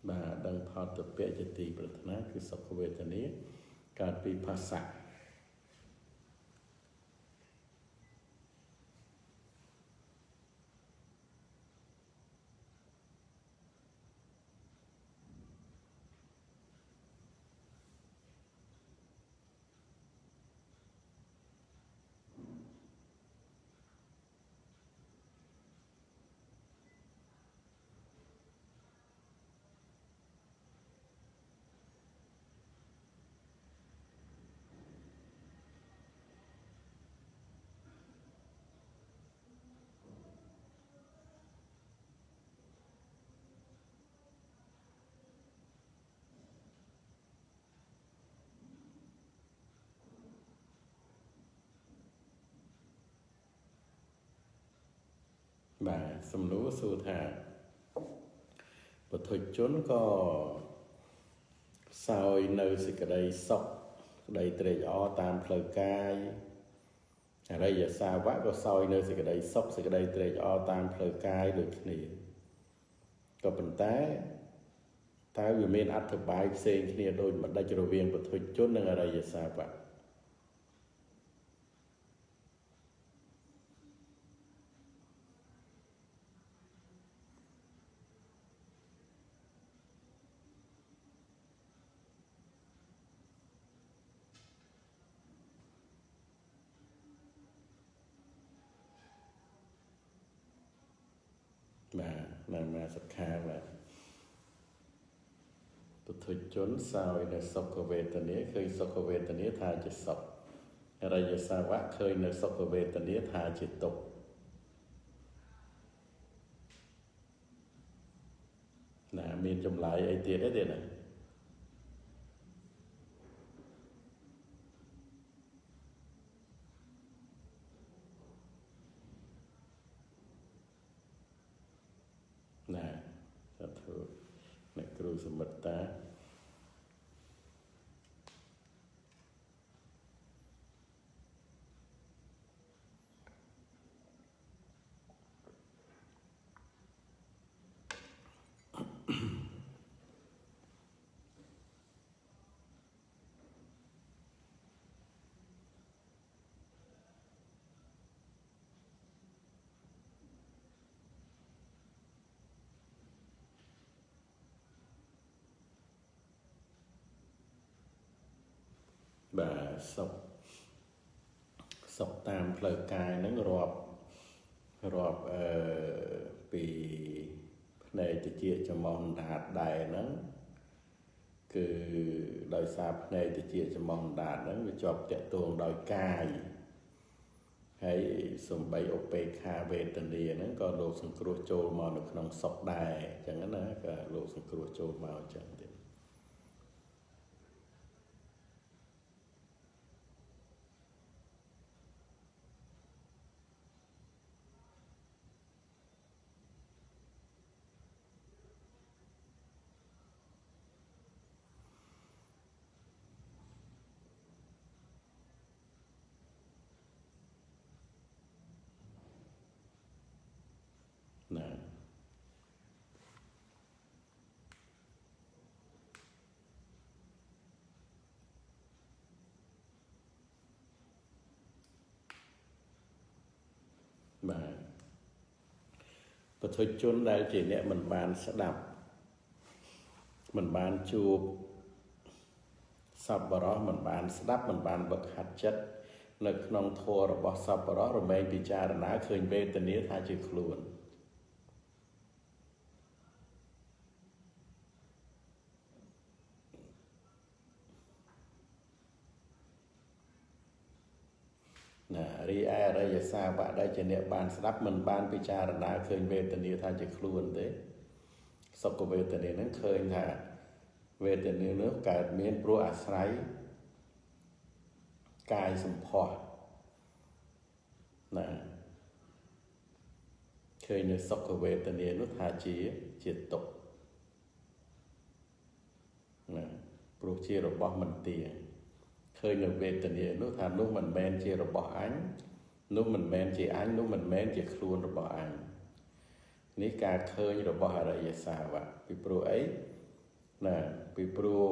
มาดังพอตเปียจตีปรารถนาคือสกเวทนี้การปีภาษาบ่าสมรู้สูธาปุถุชนก็สาวในสิกระไดสกไดเตยอตามเพลกายอะไรอย่าสาวะก็สาวในสิกระไดสกสิกระไดเตยอตามเพลกายโดยนี่ก็เป็นแต่อยู่เมนอัตบายเซนนี่โดยมันได้จรเวียนปุถุชนนั่งอะไรอย่าสาวะนางมาสักคาว่าปุถุชนสาวในสกเวทนี้เคยสกเวทนี้ทาจิตสกอะไรอย่าสาวะเคยในสกเวทนี้ทาจิตตกนะมีจำหลายไอเดียได้เด่นสมบัติตาบ่าศพตามเพลกายนั้นรอบปีในตะเกียจมองดาดใดนั้นคือดอยสาบในตะเกียจมองดาดนั้นไปจอบเตะตวงดอยกายให้สมบัยอุเปคาเวตเนียนั้นก็โลกสังครัวโจมองขนมศพได้จังนั้นนะก็โลกสังครัวโจมองจังเดียวปุถุชนได้จีเนี่ยมันบานสดับมันบานจูบสับปะรดมันบานสดับมันบานบักหัดจัดนักนองโทรบอสับปะรดระเบงปิจารณาเคยเวทนี้ทาจิครูนรีไออะไรจะทราบว่าได้เจเนบานสลับมันบานพิจารณาเคยเวทนีท่าจะครูนเด้สกเวทนีนั้นเคยท่าเวทนีเนื้อการเมียนปลัวอาศัยกายสมพอ นะเคยเนื้อซอกเวตันเนนุธาจีเจียตกนะปลูกเชียร์บอมันเตียเคยเนื้อเวตันเนนุธานุมันแมนเชียร์บออันนุมันแมนเชียอันนุมันแมนเชียครูนบออันนี่การเคยเนื้อบออะไรยศาวะปีปลูกไอ้นะปีปลูก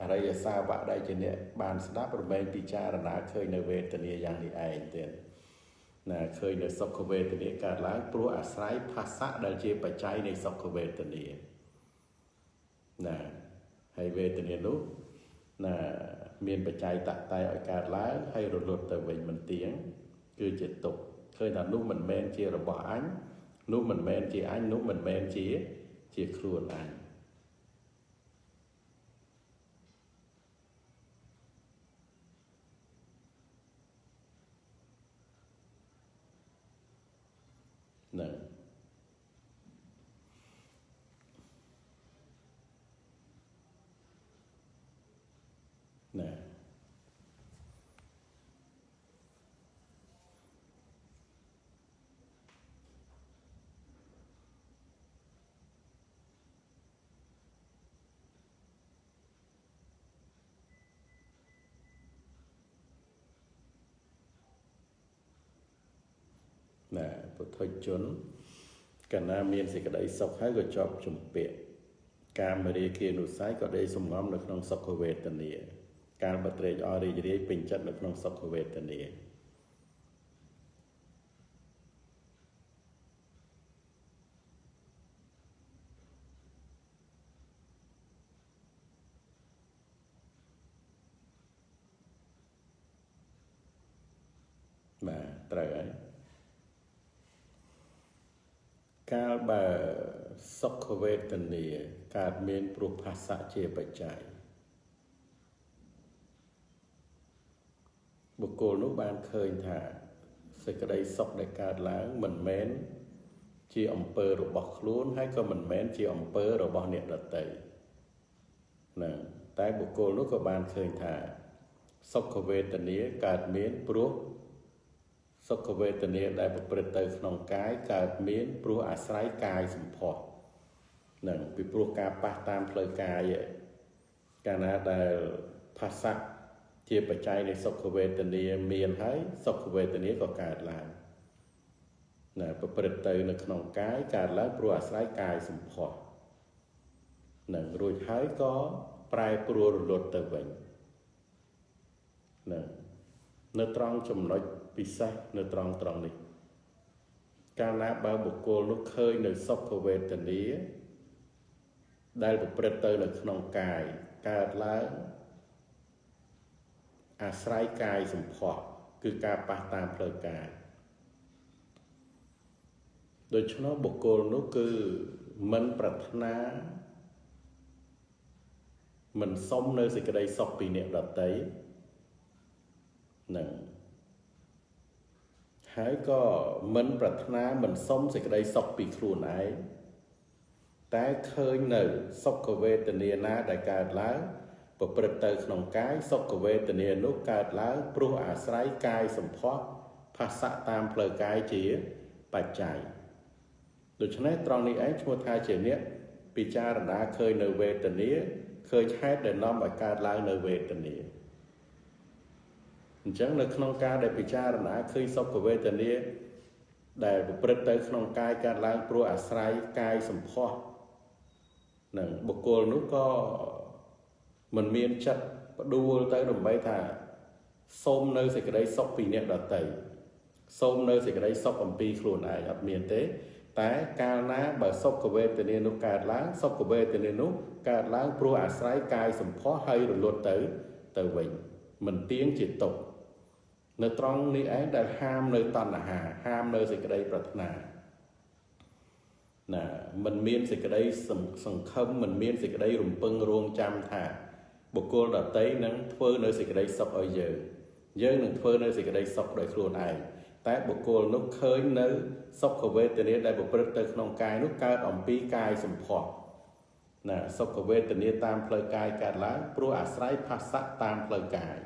อะไรยศาวะได้เจเนบานสตาร์ประเมินปีจารณาเคยเนื้อเวตันเนยังดีไอเตียนนะเคยในสกเวตันเนการล้างปลัวอาศัยภาษาได้เจียปัจจัยในสกเวตันเนนะให้เวตันเนรู้นะเมียนปัจจัยตัดไตอาการล้างให้รดแต่เวมันเตียงคือเจตุกเคยนั้นนู้มันแมนเจียระบอันนู้มันแมนเจียอันนู้มันแมนเจียครัวอันนะนะพุทธชนกันนาเมียนสิกระไดสกให้ก็จอบจุ่มเปียการมาเรียเกียนุสัยก็ได้สมงอมหลักนองสกเวตันเนียการบัตรเรจอริยเรียเป็นจัดหลักนองสกเวตันเนียมาเตยการบาสกเวตันเนียการเมียนปรุภาษาเจปัจจัยบุคคลนุบานเคยถ่าสกได้สกได้การล้างเหมือนแม้นเจียอมเปอร์หรือบอกล้วนให้ก็เหมือนแม้นเจียอมเปอร์หรือบอกเนตเตยนะแต่บุคคลนุกบานเคยถ่าสกเวตันเนียการเมียนปรุสกเวตันเนียได้ประพฤติเตยขนมกายการเมียนปรุอาศัยกายสมพอหนึ่งปีปรุกาปะตามเพลกายการนาได้ภาษาเจียปัจจัยในสกเวตันเนียเมียนให้สกเวตันเนียก็การล้างนะประพฤติเตยในขนมกายการล้างปรุอาศัยกายสมพอหนึ่งรู้ให้ก็ปลายปรุหลุดเตยวิ่งหนึ่งเนื้อตรองจมลอยปิศาจเนื้อตรองตรองนี้การนับบุคคลลุกเคยในสกเวตันเนียได้ประพฤติเตยในขนมกายการล้างอาศัยกายสมพอคือการปะตามเพลิดกายโดยเฉพาะบุคคลนู้คือมันปรารถนามันส่งในสิ่งใดสักปีเนี่ยดัดเตยหนึ่งหายก็มันปรารถนามันส่งสิ่งใดสักปีครูไหนแต่เคยหนึ่งสกเวตันเนียนาได้การล้างประพฤติเตยขนมกายสกเวตันเนียนุการล้างปรุอาศัยกายสมพอภาษาตามเพลกายเจียปัจจัยโดยฉะนั้นตรงนี้ไอ้ชัวทายเจียเนี้ยปิจารณาเคยเนเวตันเนียเคยใช้เดินน้อมอาการล้างเนเวตันเนียจังในขนมกายได้ปิจารณาเคยสกเวตันเนียได้ประพฤติเตยขนมกายการล้างปรุอาศัยกายสมพอหนึ่งบุคคลนุก็มันเมียนจัดดูเตยดมใบถาส้มเนยสิกระไดซอกปีเนี่ยดัดเตยส้มเนยสิกระไดซอกอัมพีครูนายอับเมียนเตแต่การนะบ่ซอกกเวตันเนนุการล้างซอกกเวตันเนนุการล้างปลัวอาศัยกายสมพอให้หลุดหลุดเตยเตยวิ่งมันเตี้ยงจิตตกในตรงนี้ไอ้ได้ห้ามเนยตันหาห้ามเนยสิกระไดปรารถนานะมันเมียนสิกระไดสังคมมันเมียนสิกระไดรุมเปิงรวงจำถาบุคคลดัดเตยนั้นเพื่อในสิ่งใดสักเอาเยอะเยอะนั้นเพื่อในสิ่งใดสักได้ครูนายแต่บุคคลนุเคยนั้นสักขเวตันเนียได้บุปเตยขนมกายนุการอมปีกายสมพอนะสักขเวตันเนียตามเพลกายการล้างปลัวอาศัยภาษาตามเพลกาย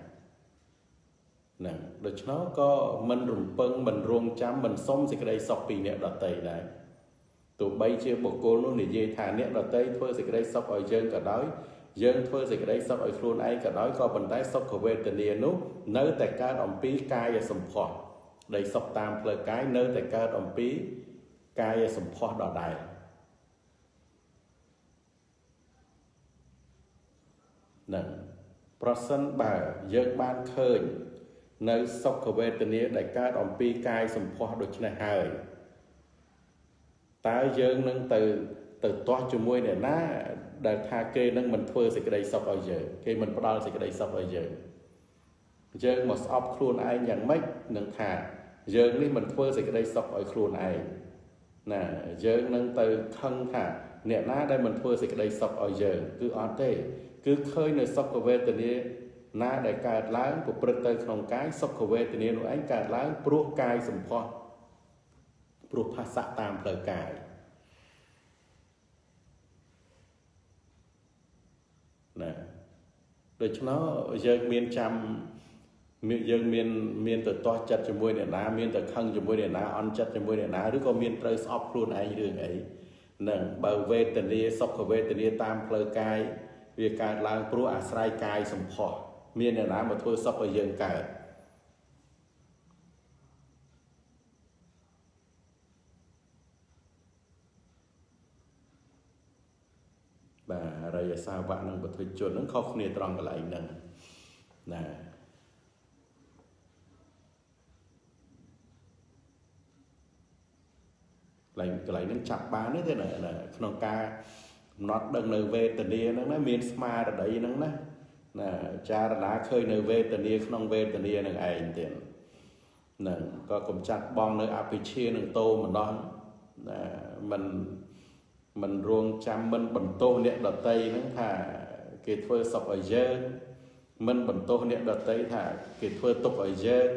นะโดยเฉพาะก็มันรุมเปิงมันรวงจ้ำมันส้มสิกระไดซอกปีเนี่ยดอกเตยได้ตัวใบเชื่อบอกโกนู้นเนี่ยเยธาเนี่ยดอกเตยเพื่อสิกระไดซอกเอาเยินก็ได้เยินเพื่อสิกระไดซอกเอาครูนไอ้ก็ได้ก็บรรดาซอกเขาเวทเนียนุเนื้อแต่การอมปีกายสมพอได้ซอกตามเพลกายเนื้อแต่การอมปีกายสมพอดอกได้นั่นเพราะสันบ่าเยินบ้านเคยในสกเวทนี้ได้การอมปีกายสมพอโดยชนะหายตาเยิงนั่งตื่นตัวจมวยเนี่ยน่าได้ทาเกนั่งมันเพื่อสิกระไดสอบเอาเยอะเกมันปลาสิกระไดสอบเอาเยอะเยิงหมดสอบครูนไออย่างไม่นั่งทาเยิงนี่มันเพื่อสิกระไดสอบเอาครูนไอน่ะเยิงนั่งตื่นคังทาเนี่ยน่าได้มันเพื่อสิกระไดสอบเอาเยอะคืออันเต้คือเคยในสกเวทนี้น่าได้การล้างปุบประเตยของกายสกเวทนี้หนูไอ้การล้างปลุกกายสมพอปลุกภาษาตามเพลกายนะโดยเฉพาะยังเมียนจำยังเมียนแต่ตัวจัดจมวยเนี่ยนะเมียนแต่ขังจมวยเนี่ยนะอันจัดจมวยเนี่ยนะหรือก็เมียนเตยสอบครูนไอ้เรื่องไอ้หนึ่งบาเวทนี้สกเวทนี้ตามเพลกายเรื่องการล้างปลุกอาศัยกายสมพอเมียนน้ำมาทั่วซับเอาเยินกายบ่าเราจะทราบว่านั่งประทุจนนั่งเข้าเนตรองกันหลายนั่งนะหลายนั่งจับปลาเนี่ยเท่านั้นนะขนมกาน็อตดังเลยเวตันเดียนั่งนะเมียนสมาร์ตอะไรนั่งนะจาระเคยในเวทเนียขนมเวทเนียหนึ่งไอเดียหนึ่งก็กลมจัดบองในอาพิเชหนึ่งโตมันร้อนมันรวงจำมันบันโตเนี่ยดอกเตยนั่งถ่าเกตเฟอร์สอบไอเยนมันบันโตเนี่ยดอกเตยถ่าเกตเฟอร์ตกไอเยน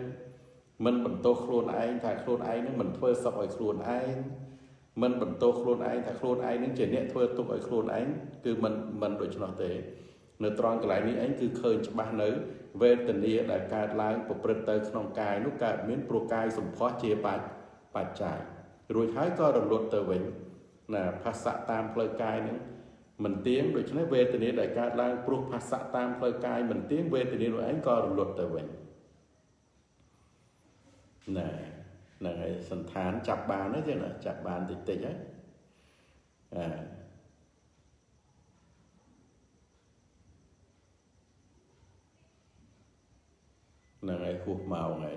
มันบันโตโครนไอถ่าโครนไอนั่งมันเฟอร์สอบไอโครนไอมันบันโตโครนไอถ่าโครนไอนั่งเจเนี่ยเฟอร์ตกไอโครนไอคือมันโดยเฉพาะเตยในตอนกลายนี้ไอ้คือเคยจะบ้านเนื้อเวทเนียได้การล้างปุบประเตยขนมกายนุกการเมียนปลุกกายสมพอเจียปัดจ่ายรวยท้ายก็ดำรดเตวิงนะภาษาตามเพลกายนั้นมันเตี้ยมโดยเฉพาะเวทเนียได้การล้างปลุกภาษาตามเพลกายมันเตี้ยมเวทเนียไอ้ก็ดำรดเตวิงนะนะไอ้สันฐานจับบานนั่นใช่ไหมจับบานติดๆนั่งไอ้ขวบเมาไง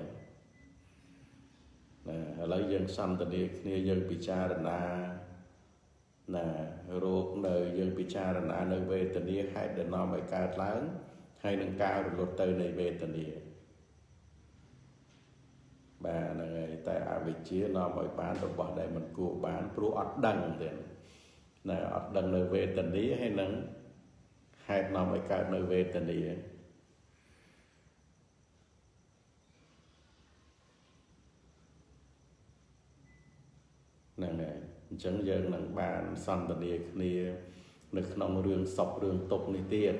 นะแล้วยังซ้ำตอนนี้เนี่ยยังปิจารณานะโรคเนยยังปิจารณาเนยเวทนี้ให้เดินนอนไปการล้างให้นังกาวหลุดเตยในเวทนี้บ้านนั่งไอ้แต่อาวิชีนอนไปบ้านตัวบ่อได้มันกลัวบ้านปลุกอัดดังเด่นนะอัดดังเนยเวทนี้ให้นังให้นอนไปการเนยเวทนี้นั่นไงจังยังหนังบานสันตเนียคณีนึกน้องเรื่องศพเรื่องตกในเตียน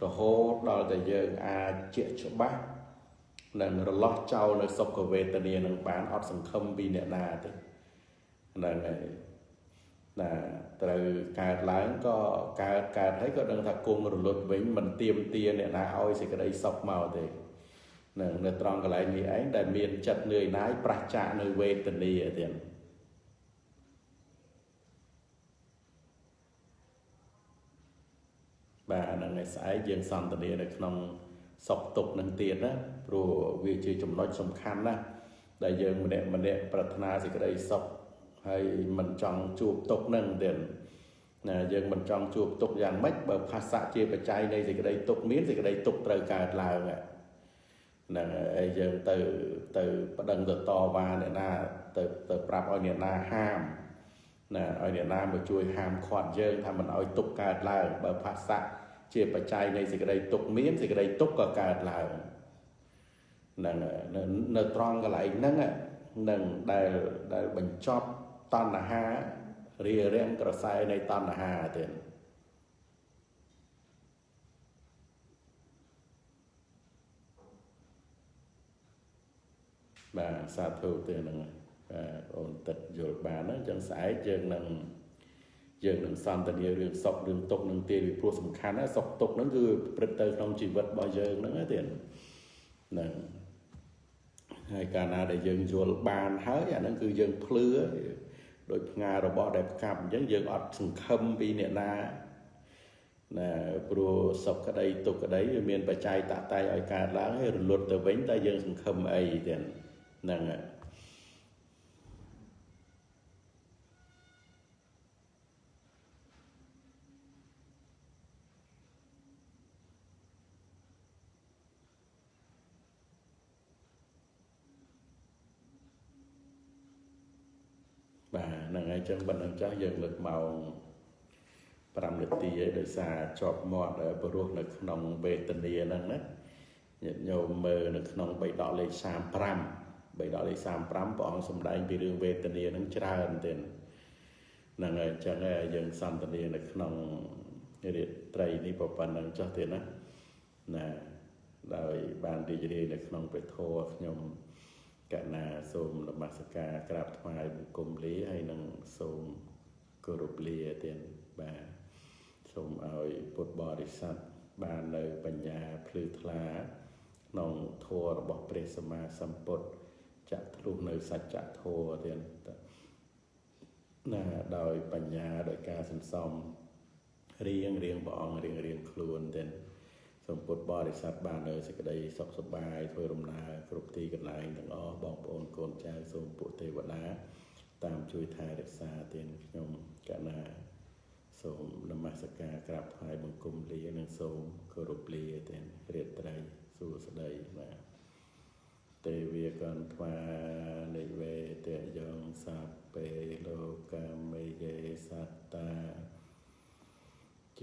กระโหดเราแต่ยังอาเจียชบ้านั่นเราล็อกเจ้าในศพกเวตเนียหนังบานอดสังคมบีเนนาตินั่นไงนะแต่การล้างก็การให้ก็ดังถักกงหรือหลุดไว้มันเตรียมเตียนเนี่ยนะเอาไอ้สิกระไดศพมาตินั่นในตรองกันไหลมีไอ้แต่เมียนจัดเหนื่อยน้ายประจาในเวตเนียเตียนบ่านั่งไอ้สายยังซ้ำตอนนี้ในขนมสอบตกนั่งเตียนนะรูวิจิจมน้อยสำคัญนะได้ยังมันเนี่ยปรารถนาสิก็ได้สอบให้มันจองจูบตกนั่งเด่นนะยังมันจองจูบตกอย่างไม่แบบภาษาเจียปัจจัยในสิก็ได้ตกเมียนสิก็ได้ตกตรการลาวไงนั่งไอ้ยังเติประดังต่อมาเนี่ยน่าเติปรับเอาเนี่ยน่าห้ามนะเอาเนี่ยน่ามาช่วยห้ามขวัญเยอะทำมันเอาตกการลาวแบบภาษาเจียปัจจัยในสิกระไดตกเมียนสิกระไดตกกับการลาวนั่นเนื้อตรองกันไหลนั่นอ่ะนั่นได้บรรจบตอนหาเรียเรียงกระสายในตอนหาเต็ม bà xa thu từ nâng ổn tịch dột bà nó chẳng xảy dường nâng xanh tình yêu đường sọc đường tục nâng tiêu vì vô sầm khăn á sọc tục nó cứ bật tơ không chỉ vật bao giờ nó á tiền nâng hai cả na để dường dột bàn hớ vậy nó cứ dường phứ đội ngà rồi bỏ đẹp cầm giống dường ọt sừng khâm vì nè na nè pro sọc cái đây tục cái đấy miền bà trai tạ tay ở cả lá hay luật từ bánh tay dường sừng khâm ấy tiền nâng chân bình ẩn cháu dân lực màu Pram lực tí ấy đời xa chọp mọt ở bộ ruột nực nông về tình yêu nâng nếch nhật nhô mơ nực nông bày đỏ lấy xàm Pram bày đỏ lấy xàm Pram bọn xâm đánh bị rương về tình yêu nâng chá ơn tên nâng ở chân dân xăm tình yêu nực nông như thế trầy ní bộ phần nâng cháu tên á nà rồi bàn đi dưới nực nông về thô nhôm cả na xôm là mát xa cả đạp thoại một cùng lý hay nâng xôm cơ rụp lìa tiền bà xôm ôi bột bò đi sạch bà nơi bà nhà phư thla nông thua là bọc bê xa ma xâm bột chạc lúc nơi sạch chạc thua tiền nà đòi bà nhà đòi ca xâm xông riêng bọn riêng khuôn tiềnสมบูรณ์บริษัทบานเลยสกได้สบสบายทวยรมนาครุปตีกันลายต่างอ้อบองโอนโกนใจสมปุเทวดาตามช่วยทายเด็กสาเตียนยมกนาสมนมัสการกราบทายบังคุมเลี้ยงสมครุปเลี้ยเตียนเรียดไตรสู่สดายมาเตวีกันทวาในเวเตยองสัพเปโลกามิเยสัตตา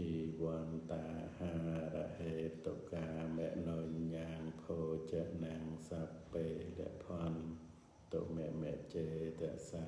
จีวันตาหาระเหตุกาเมนอยยางโพเจนังสัพเปเดพอนตุเมเมเจตสา